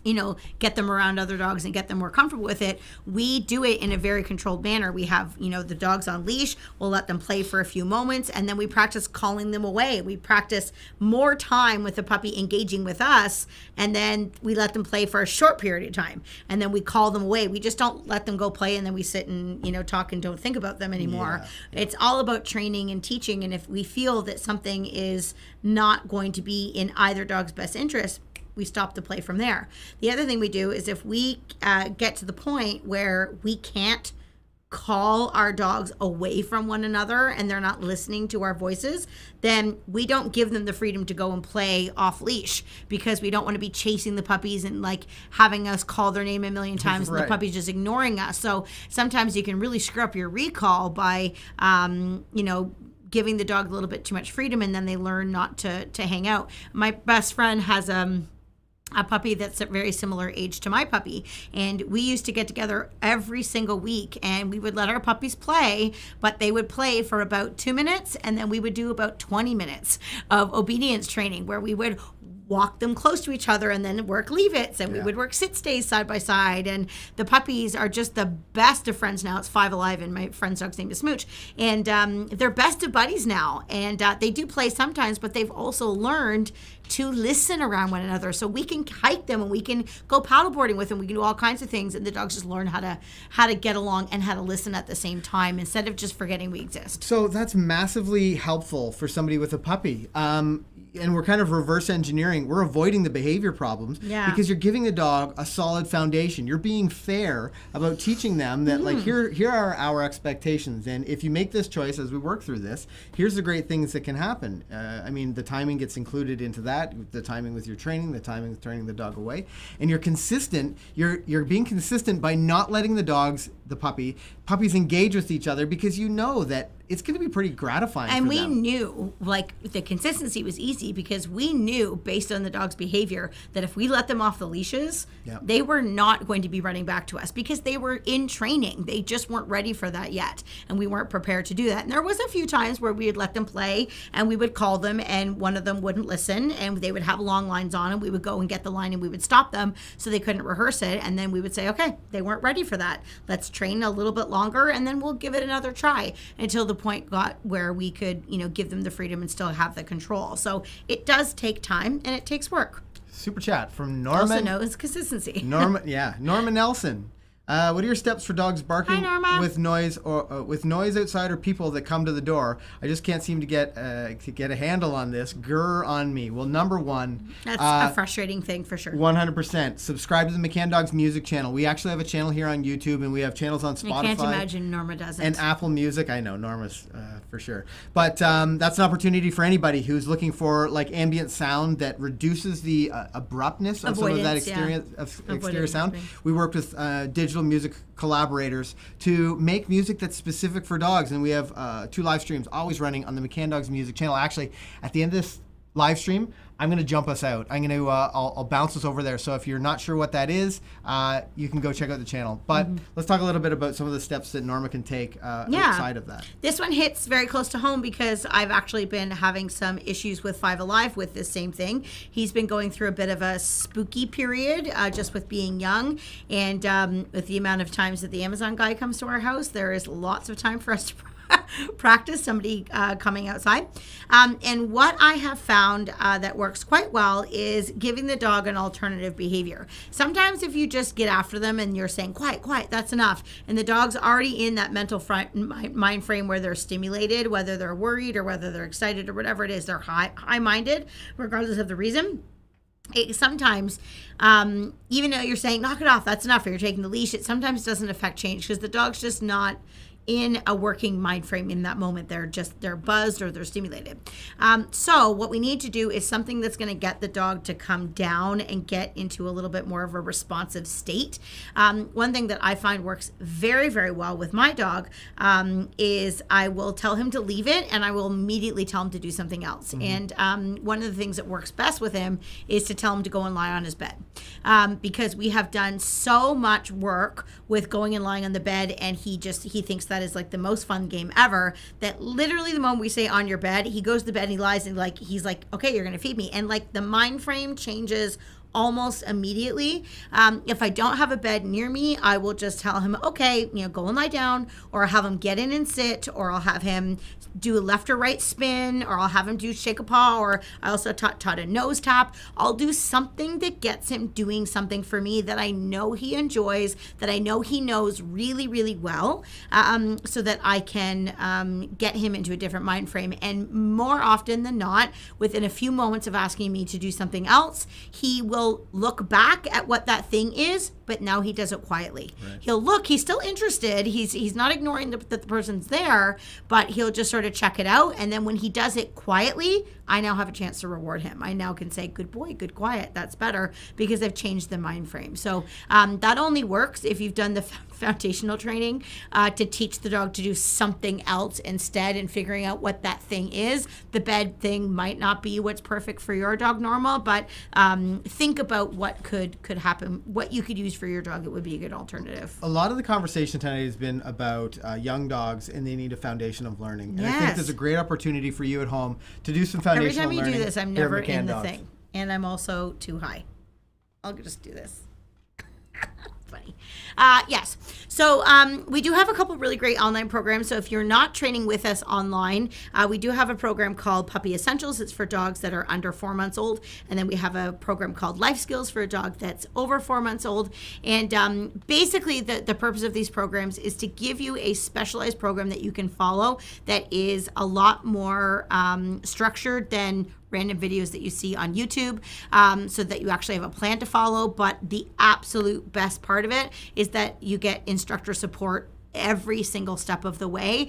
you know, get them around other dogs and get them more comfortable with it, we do it in a very controlled manner. We have, you know, the dogs on leash, we'll let them play for a few moments, and then we practice calling them away. We practice more time with the puppy engaging with us, and then we let them play for a short period of time, and then we call them away. We just don't let them go play, and then we sit and, you know, talk and don't think about them anymore. Yeah. It's all about training and teaching, and if we feel that something is not going to be in either dog's best interest, we stop the play from there. The other thing we do is if we get to the point where we can't call our dogs away from one another and they're not listening to our voices, then we don't give them the freedom to go and play off leash because we don't want to be chasing the puppies and like having us call their name a million times and the puppy's just ignoring us. So sometimes you can really screw up your recall by, you know, giving the dog a little bit too much freedom, and then they learn not to hang out. My best friend has a puppy that's a very similar age to my puppy, and we used to get together every single week and we would let our puppies play, but they would play for about 2 minutes and then we would do about 20 minutes of obedience training where we would walk them close to each other and then work leave-its, and yeah, we would work sit-stays side by side, and the puppies are just the best of friends now. It's Five Alive, and my friend's dog's name is Smooch, and they're best of buddies now, and they do play sometimes, but they've also learned to listen around one another, so we can hike them and we can go paddleboarding with them. We can do all kinds of things, and the dogs just learn how to get along and how to listen at the same time instead of just forgetting we exist. So that's massively helpful for somebody with a puppy. And we're kind of reverse engineering. We're avoiding the behavior problems, yeah, because you're giving the dog a solid foundation. You're being fair about teaching them that, like, here are our expectations. And if you make this choice as we work through this, here's the great things that can happen. I mean, the timing gets included into that, the timing with your training, the timing with turning the dog away. And you're consistent. You're being consistent by not letting the puppies engage with each other, because you know that it's going to be pretty gratifying and for them. And we knew, like, the consistency was easy because we knew, based on the dog's behavior, that if we let them off the leashes, yep, they were not going to be running back to us because they were in training. They just weren't ready for that yet, and we weren't prepared to do that. And there was a few times where we would let them play, and we would call them, and one of them wouldn't listen, and they would have long lines on, and we would go and get the line, and we would stop them so they couldn't rehearse it, and then we would say, okay, they weren't ready for that. Let's train a little bit longer, and then we'll give it another try until the point got where we could, you know, give them the freedom and still have the control. So it does take time and it takes work. Super chat from Norman. Also knows consistency. Norman, yeah, Norman Nelson. What are your steps for dogs barking with noise outside or people that come to the door? I just can't seem to get a handle on this. Grr on me. Well, number one. That's a frustrating thing for sure. 100%. Subscribe to the McCann Dogs music channel. We actually have a channel here on YouTube, and we have channels on Spotify. I can't imagine Norma doesn't. And Apple Music. I know Norma's for sure. But that's an opportunity for anybody who's looking for like ambient sound that reduces the abruptness of some of that exterior sound. We worked with digital music collaborators to make music that's specific for dogs, and we have two live streams always running on the McCann Dogs music channel. Actually, at the end of this live stream, I'm going to jump us out. I'm going to I'll bounce us over there. So if you're not sure what that is, you can go check out the channel. But let's talk a little bit about some of the steps that Norma can take outside of that. This one hits very close to home because I've actually been having some issues with Five Alive with this same thing. He's been going through a bit of a spooky period just with being young, and with the amount of times that the Amazon guy comes to our house, there is lots of time for us to practice somebody coming outside. And what I have found that works quite well is giving the dog an alternative behavior. Sometimes if you just get after them and you're saying, quiet, quiet, that's enough, and the dog's already in that mental mind frame where they're stimulated, whether they're worried or whether they're excited or whatever it is, they're high-minded, regardless of the reason. Sometimes, even though you're saying, knock it off, that's enough, or you're taking the leash, it sometimes doesn't affect change because the dog's just not in a working mind frame in that moment. They're buzzed or they're stimulated. So what we need to do is something that's going to get the dog to come down and get into a little bit more of a responsive state. One thing that I find works very, very well with my dog is I will tell him to leave it and I will immediately tell him to do something else. And one of the things that works best with him is to tell him to go and lie on his bed, because we have done so much work with going and lying on the bed, and he thinks that is like the most fun game ever, that literally the moment we say on your bed, he goes to the bed and he lies, and like he's like, okay, you're gonna feed me, and like the mind frame changes almost immediately. If I don't have a bed near me, I will just tell him, okay, you know, go and lie down, or I'll have him get in and sit, or I'll have him do a left or right spin, or I'll have him do shake a paw, or I also taught a nose tap. I'll do something that gets him doing something for me that I know he enjoys, that I know he knows really, really well, so that I can get him into a different mind frame. And more often than not, within a few moments of asking me to do something else, he will look back at what that thing is, but now he does it quietly. Right. He'll look, he's still interested. He's not ignoring that the person's there, but he'll just sort of check it out. And then when he does it quietly, I now have a chance to reward him. I now can say, good boy, good quiet. That's better, because I've changed the mind frame. So that only works if you've done the foundational training to teach the dog to do something else instead, and figuring out what that thing is. The bed thing might not be what's perfect for your dog, Norma, but think about what could happen, what you could use for your dog. It would be a good alternative. A lot of the conversation tonight has been about young dogs, and they need a foundation of learning. And I think there's a great opportunity for you at home to do some foundational learning. Every time you do this, I'm never in the thing. And I'm also too high. I'll just do this. Funny. Yes. So we do have a couple really great online programs. So if you're not training with us online, we do have a program called Puppy Essentials. It's for dogs that are under 4 months old. And then we have a program called Life Skills for a dog that's over 4 months old. And basically the purpose of these programs is to give you a specialized program that you can follow that is a lot more structured than random videos that you see on YouTube, so that you actually have a plan to follow. But the absolute best part of it is that you get instructor support every single step of the way.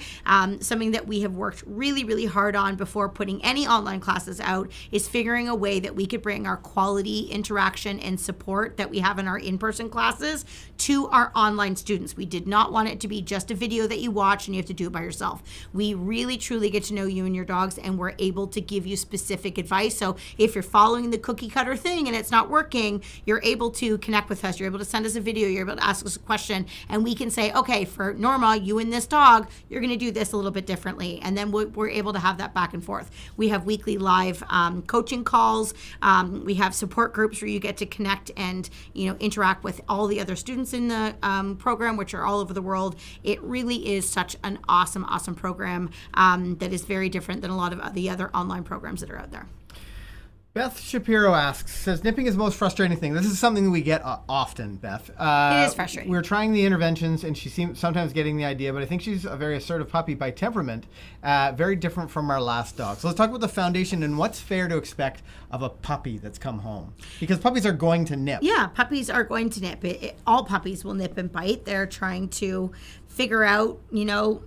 Something that we have worked really, really hard on before putting any online classes out is figuring a way that we could bring our quality interaction and support that we have in our in-person classes to our online students. We did not want it to be just a video that you watch and you have to do it by yourself. We really, truly get to know you and your dogs, and we're able to give you specific advice. So if you're following the cookie cutter thing and it's not working, you're able to connect with us. You're able to send us a video. You're able to ask us a question, and we can say, okay, for Norma, you and this dog, you're going to do this a little bit differently. And then we're able to have that back and forth. We have weekly live coaching calls. We have support groups where you get to connect and, you know, interact with all the other students in the program, which are all over the world. It really is such an awesome, awesome program that is very different than a lot of the other online programs that are out there. Beth Shapiro asks, says, nipping is the most frustrating thing. This is something we get often, Beth. It is frustrating. We're trying the interventions, and she seems sometimes getting the idea, but I think she's a very assertive puppy by temperament, very different from our last dog. So let's talk about the foundation and what's fair to expect of a puppy that's come home. Because puppies are going to nip. Yeah, puppies are going to nip. All puppies will nip and bite. They're trying to figure out, you know,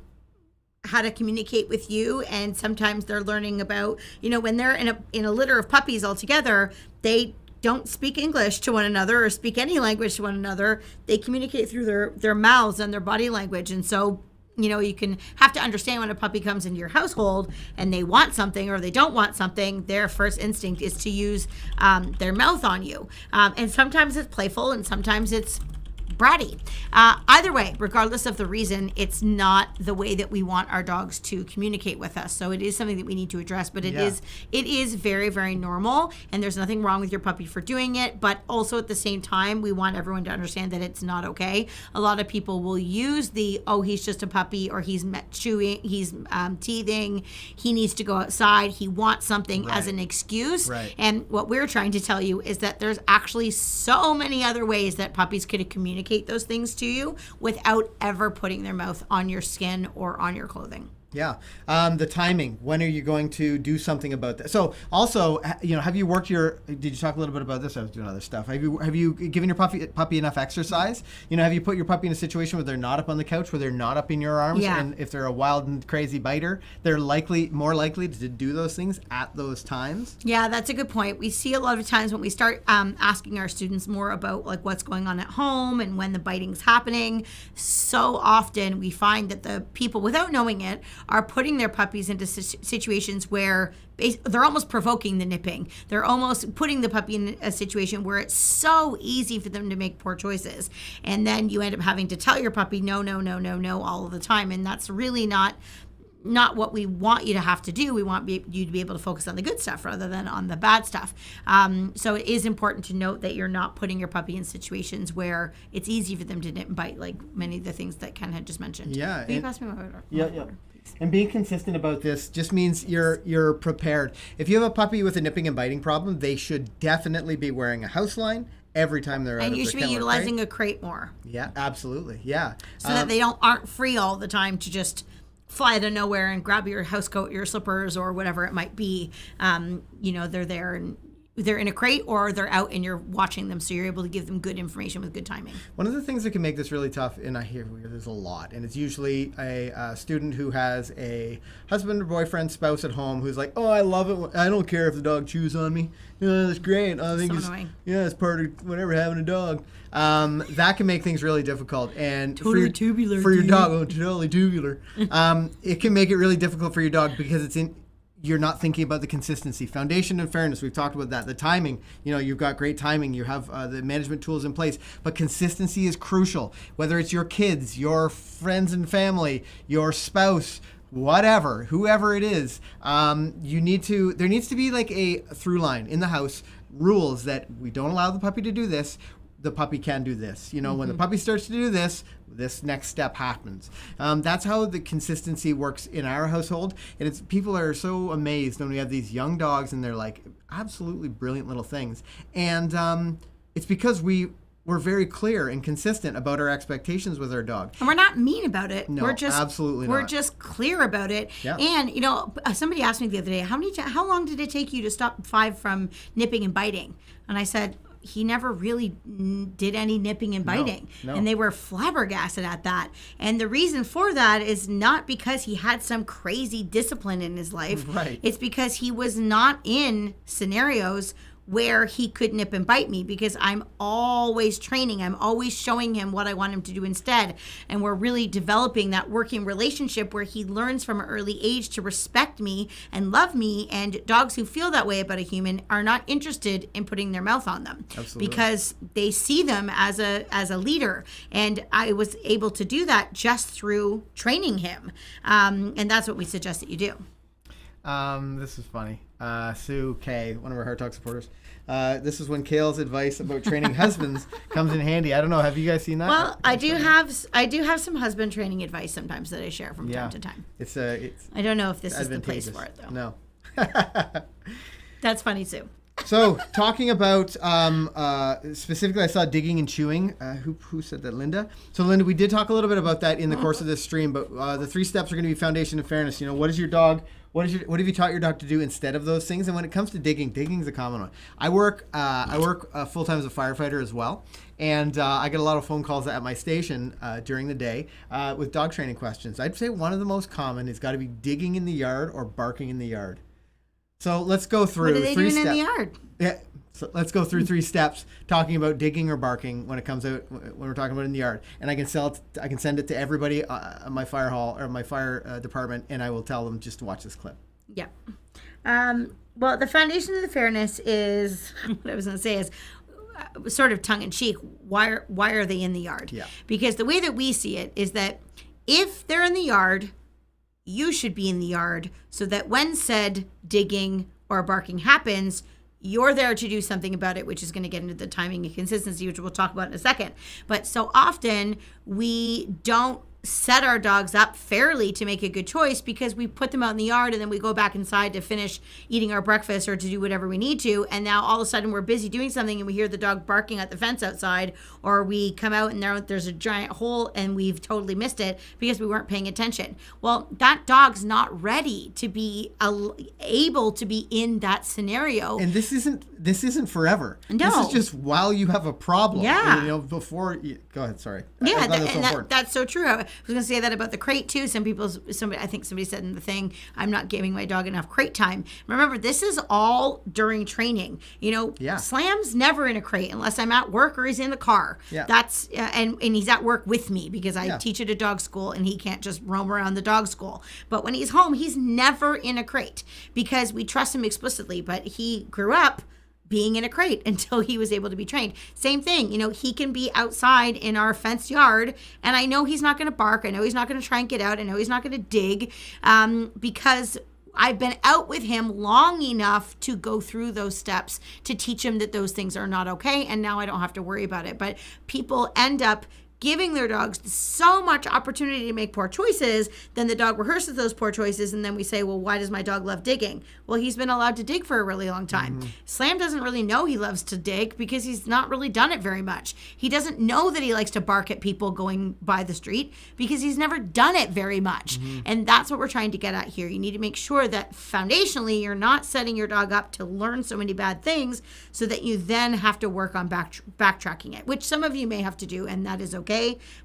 how to communicate with you, and sometimes they're learning about, you know, when they're in a litter of puppies all together, they don't speak English to one another or speak any language to one another. They communicate through their mouths and their body language. And so, you know, you can have to understand when a puppy comes into your household and they want something or they don't want something, their first instinct is to use their mouth on you. And sometimes it's playful and sometimes it's bratty. Either way, regardless of the reason, it's not the way that we want our dogs to communicate with us. So it is something that we need to address, but it is very, very normal, and there's nothing wrong with your puppy for doing it. But also at the same time, we want everyone to understand that it's not okay. A lot of people will use the, oh, he's just a puppy, or he's chewing, he's teething, he needs to go outside, he wants something, right, as an excuse. Right. And what we're trying to tell you is that there's actually so many other ways that puppies could communicate those things to you without ever putting their mouth on your skin or on your clothing. Yeah. The timing. When are you going to do something about that? So also, you know, have you worked your, did you talk a little bit about this? I was doing other stuff. Have you given your puppy enough exercise? You know, have you put your puppy in a situation where they're not up on the couch, where they're not up in your arms? Yeah. And if they're a wild and crazy biter, they're more likely to do those things at those times? Yeah, that's a good point. We see a lot of times when we start asking our students more about like what's going on at home and when the biting's happening, so often we find that the people, without knowing it, are putting their puppies into situations where they're almost provoking the nipping. They're almost putting the puppy in a situation where it's so easy for them to make poor choices. And then you end up having to tell your puppy no, no, no, no, no all of the time. And that's really not what we want you to have to do. We want you to be able to focus on the good stuff rather than on the bad stuff. So it is important to note that you're not putting your puppy in situations where it's easy for them to nip and bite, like many of the things that Ken had just mentioned. Yeah. Will you pass me my water? Yeah, yeah. And being consistent about this just means you're prepared. If you have a puppy with a nipping and biting problem, they should definitely be wearing a house line every time they're out of the kennel. And you should be utilizing a crate more. Yeah, absolutely. Yeah. So that they aren't free all the time to just fly to nowhere and grab your house coat, your slippers, or whatever it might be. You know, they're there and they're in a crate or they're out and you're watching them, so you're able to give them good information with good timing. One of the things that can make this really tough, and I hear there's a lot, and it's usually a student who has a husband or boyfriend, spouse at home who's like, oh, I love it. I don't care if the dog chews on me. You know, that's great. I think it's part of whatever, having a dog. That can make things really difficult. And totally for your dog, oh, totally tubular. It can make it really difficult for your dog because you're not thinking about the consistency, foundation, and fairness. We've talked about that. The timing, you know, you've got great timing. You have the management tools in place, but consistency is crucial. Whether it's your kids, your friends and family, your spouse, whatever, whoever it is, there needs to be like a through line in the house, rules that we don't allow the puppy to do this. The puppy can do this. You know, when the puppy starts to do this, this next step happens. That's how the consistency works in our household. And it's people are so amazed when we have these young dogs and they're like absolutely brilliant little things. And it's because we're very clear and consistent about our expectations with our dog. And we're not mean about it. No, we're just clear about it. Yeah. And, you know, somebody asked me the other day, how long did it take you to stop Five from nipping and biting? And I said, he never really did any nipping and biting. No. And they were flabbergasted at that. And the reason for that is not because he had some crazy discipline in his life. Right. It's because he was not in scenarios where he could nip and bite me, because I'm always training. I'm always showing him what I want him to do instead. And we're really developing that working relationship where he learns from an early age to respect me and love me. And dogs who feel that way about a human are not interested in putting their mouth on them. Absolutely. Because they see them as a leader. And I was able to do that just through training him. And that's what we suggest that you do. This is funny. Sue K, one of our HeartDog supporters. This is when Kayl's advice about training husbands comes in handy. I don't know. Have you guys seen that? Well, I do have some husband training advice sometimes that I share from time to time. I don't know if this is the place for it though. No. That's funny, Sue. So, talking about, specifically, I saw digging and chewing. Who said that? Linda? So, Linda, we did talk a little bit about that in the course of this stream, but the 3 steps are going to be foundation and fairness. You know, what is your dog? What have you taught your dog to do instead of those things? And when it comes to digging, digging's a common one. I work full-time as a firefighter as well. And I get a lot of phone calls at my station during the day with dog training questions. I'd say one of the most common has got to be digging in the yard or barking in the yard. So let's go through 3 steps. What are they doing in the yard? Yeah, so let's go through 3 steps talking about digging or barking when it comes out when we're talking about in the yard. And I can send it to everybody at my fire hall or my fire department, and I will tell them just to watch this clip. Yeah. Well, the foundation of the fairness is what I was going to say is sort of tongue in cheek. Why are they in the yard? Yeah. Because the way that we see it is that if they're in the yard, you should be in the yard so that when said digging or barking happens, you're there to do something about it, which is going to get into the timing and consistency, which we'll talk about in a second. But so often we don't set our dogs up fairly to make a good choice because we put them out in the yard and then we go back inside to finish eating our breakfast or to do whatever we need to. And now all of a sudden we're busy doing something and we hear the dog barking at the fence outside, or we come out and there's a giant hole and we've totally missed it because we weren't paying attention. Well, that dog's not ready to be able to be in that scenario. And this isn't forever. No. This is just while you have a problem. Yeah. You know, before you, go ahead, sorry. Yeah, that's so true. I was going to say that about the crate too. Somebody said in the thing, I'm not giving my dog enough crate time. Remember, this is all during training. You know, yeah. Slam's never in a crate unless I'm at work or he's in the car. Yeah. That's and he's at work with me because I teach at a dog school and he can't just roam around the dog school. But when he's home, he's never in a crate because we trust him explicitly. But he grew up being in a crate until he was able to be trained. Same thing, you know, he can be outside in our fenced yard and I know he's not going to bark. I know he's not going to try and get out. I know he's not going to dig because I've been out with him long enough to go through those steps to teach him that those things are not okay. And now I don't have to worry about it. But people end up giving their dogs so much opportunity to make poor choices, then the dog rehearses those poor choices, and then we say, well, why does my dog love digging? Well, he's been allowed to dig for a really long time. Mm-hmm. Slam doesn't really know he loves to dig because he's not really done it very much. He doesn't know that he likes to bark at people going by the street because he's never done it very much. Mm-hmm. And that's what we're trying to get at here. You need to make sure that foundationally you're not setting your dog up to learn so many bad things so that you then have to work on backtracking it, which some of you may have to do, and that is okay.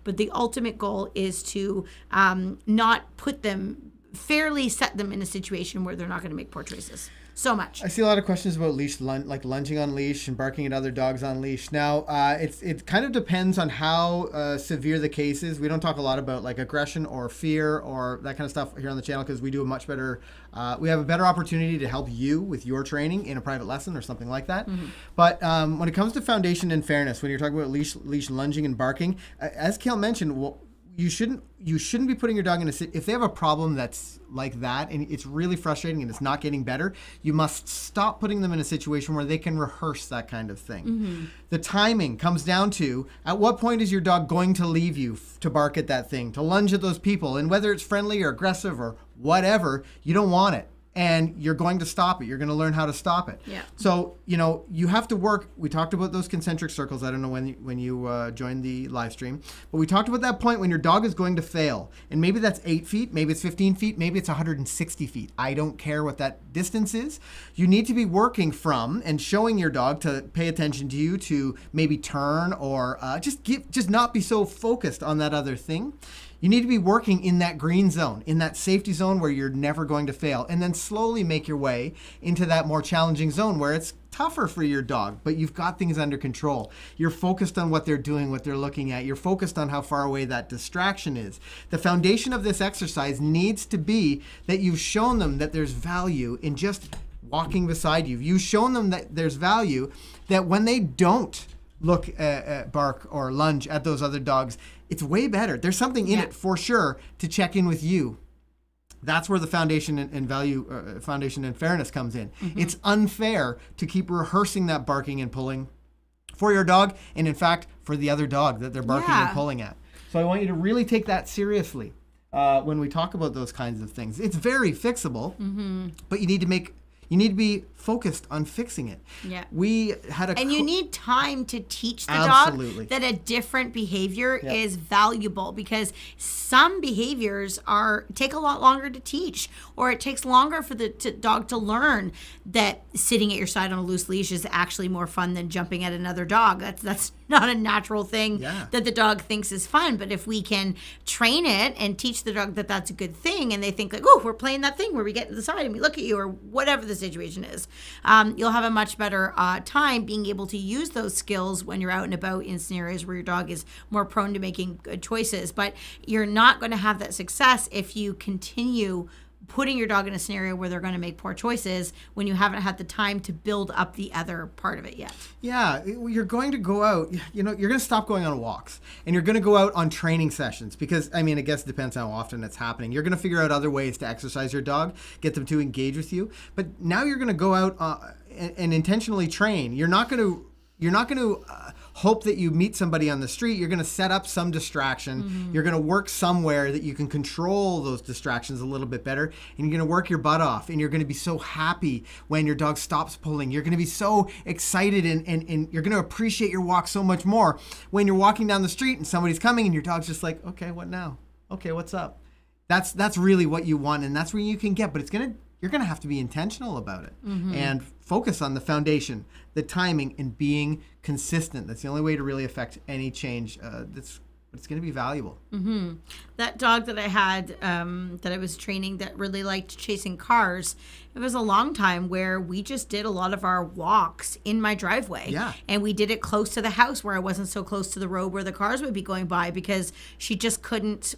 But the ultimate goal is to not put them, fairly set them in a situation where they're not going to make poor choices. So much. I see a lot of questions about leash, like lunging on leash and barking at other dogs on leash. Now, it kind of depends on how severe the case is. We don't talk a lot about like aggression or fear or that kind of stuff here on the channel because we do a much better, we have a better opportunity to help you with your training in a private lesson or something like that. Mm-hmm. But when it comes to foundation and fairness, when you're talking about leash lunging and barking, as Kayl mentioned, you shouldn't be putting your dog in a if they have a problem that's like that and it's really frustrating and it's not getting better, you must stop putting them in a situation where they can rehearse that kind of thing. Mm-hmm. The timing comes down to at what point is your dog going to leave you to bark at that thing, to lunge at those people, and whether it's friendly or aggressive or whatever, you don't want it. And you're going to stop it. You're going to learn how to stop it. Yeah. So, you know, you have to work. We talked about those concentric circles. I don't know when you joined the live stream. But we talked about that point when your dog is going to fail. And maybe that's 8 feet. Maybe it's 15 feet. Maybe it's 160 feet. I don't care what that distance is. You need to be working from and showing your dog to pay attention to you, to maybe turn or just not be so focused on that other thing. You need to be working in that green zone, in that safety zone where you're never going to fail, and then slowly make your way into that more challenging zone where it's tougher for your dog, but you've got things under control. You're focused on what they're doing, what they're looking at. You're focused on how far away that distraction is. The foundation of this exercise needs to be that you've shown them that there's value in just walking beside you. You've shown them that there's value, that when they don't look at bark or lunge at those other dogs, it's way better. There's something in it for sure to check in with you. That's where the foundation and value, foundation and fairness comes in. Mm-hmm. It's unfair to keep rehearsing that barking and pulling for your dog, and in fact, for the other dog that they're barking and pulling at. So I want you to really take that seriously when we talk about those kinds of things. It's very fixable, but you need to be focused on fixing it. Yeah. We had a... And you need time to teach the Absolutely. Dog that a different behavior yeah. is valuable, because some behaviors take a lot longer to teach, or it takes longer for the dog to learn that sitting at your side on a loose leash is actually more fun than jumping at another dog. That's not a natural thing yeah. that the dog thinks is fun. But if we can train it and teach the dog that that's a good thing, and they think like, oh, we're playing that thing where we get to the side and we look at you, or whatever the situation is, you'll have a much better time being able to use those skills when you're out and about in scenarios where your dog is more prone to making good choices. But you're not going to have that success if you continue putting your dog in a scenario where they're going to make poor choices when you haven't had the time to build up the other part of it yet. Yeah, you're going to go out, you're going to stop going on walks, and you're going to go out on training sessions, because, I guess it depends how often it's happening. You're going to figure out other ways to exercise your dog, get them to engage with you. But now you're going to go out and intentionally train. You're not going to hope that you meet somebody on the street. You're going to set up some distraction. Mm-hmm. You're going to work somewhere that you can control those distractions a little bit better. And you're going to work your butt off. And you're going to be so happy when your dog stops pulling. You're going to be so excited, and you're going to appreciate your walk so much more when you're walking down the street and somebody's coming and your dog's just like, okay, what now? Okay, what's up? That's really what you want, and that's where you can get. But you're going to have to be intentional about it mm-hmm. and focus on the foundation, the timing, and being consistent. That's the only way to really affect any change. It's going to be valuable. Mm-hmm. That dog that I had that I was training that really liked chasing cars, it was a long time where we just did a lot of our walks in my driveway. Yeah. And we did it close to the house where I wasn't so close to the road where the cars would be going by, because she just couldn't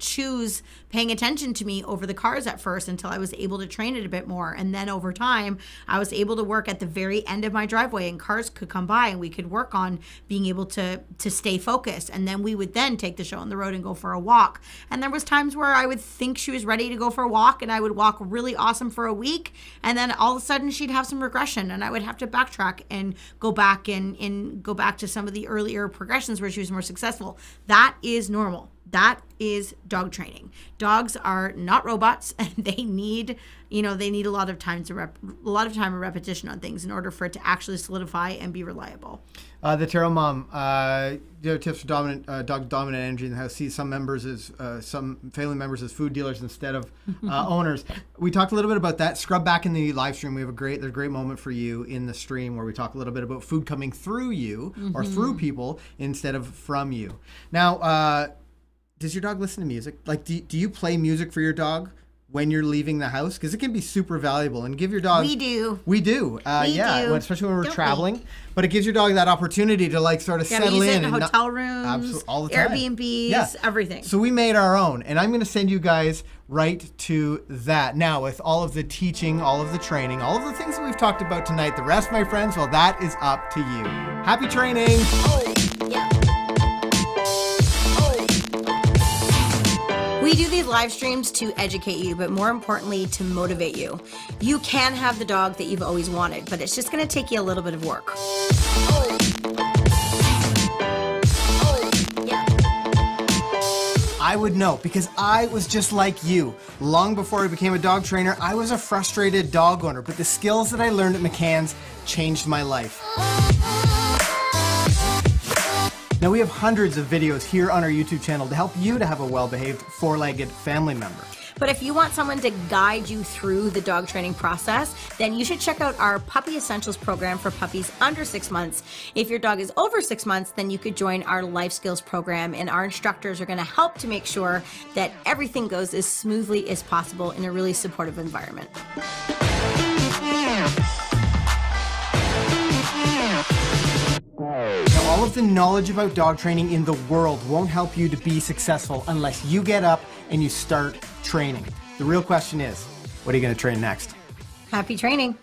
choose paying attention to me over the cars at first until I was able to train it a bit more. And then over time, I was able to work at the very end of my driveway, and cars could come by, and we could work on being able to stay focused. And then we would then take the show on the road and go for a walk. And there was times where I would think she was ready to go for a walk, and I would walk really awesome for a week. And then all of a sudden she'd have some regression, and I would have to backtrack and go back and go back to some of the earlier progressions where she was more successful. That is normal. That is dog training. Dogs are not robots, and they need a lot of time and repetition on things in order for it to actually solidify and be reliable. The Tarot Mom, the other tips for dog dominant energy in the house. See some family members as food dealers instead of owners. We talked a little bit about that. Scrub back in the live stream. We have a great moment for you in the stream where we talk a little bit about food coming through you mm-hmm. or through people instead of from you. Now, does your dog listen to music? Like, do you play music for your dog when you're leaving the house? Because it can be super valuable. And give your dog... We do. We do. Especially when we're traveling. But it gives your dog that opportunity to, sort of settle in. And hotel rooms, all the time. Airbnbs, everything. So we made our own. And I'm going to send you guys right to that. Now, with all of the teaching, all of the training, all of the things that we've talked about tonight, the rest, my friends, well, that is up to you. Happy training. Oh, yeah. We do these live streams to educate you, but more importantly, to motivate you. You can have the dog that you've always wanted, but it's just going to take you a little bit of work. I would know, because I was just like you. Long before I became a dog trainer, I was a frustrated dog owner, but the skills that I learned at McCann's changed my life. Now, we have hundreds of videos here on our YouTube channel to help you to have a well-behaved four-legged family member. But if you want someone to guide you through the dog training process, then you should check out our Puppy Essentials program for puppies under 6 months. If your dog is over 6 months, then you could join our Life Skills program, and our instructors are going to help to make sure that everything goes as smoothly as possible in a really supportive environment. Now, all of the knowledge about dog training in the world won't help you to be successful unless you get up and you start training. The real question is, what are you going to train next? Happy training.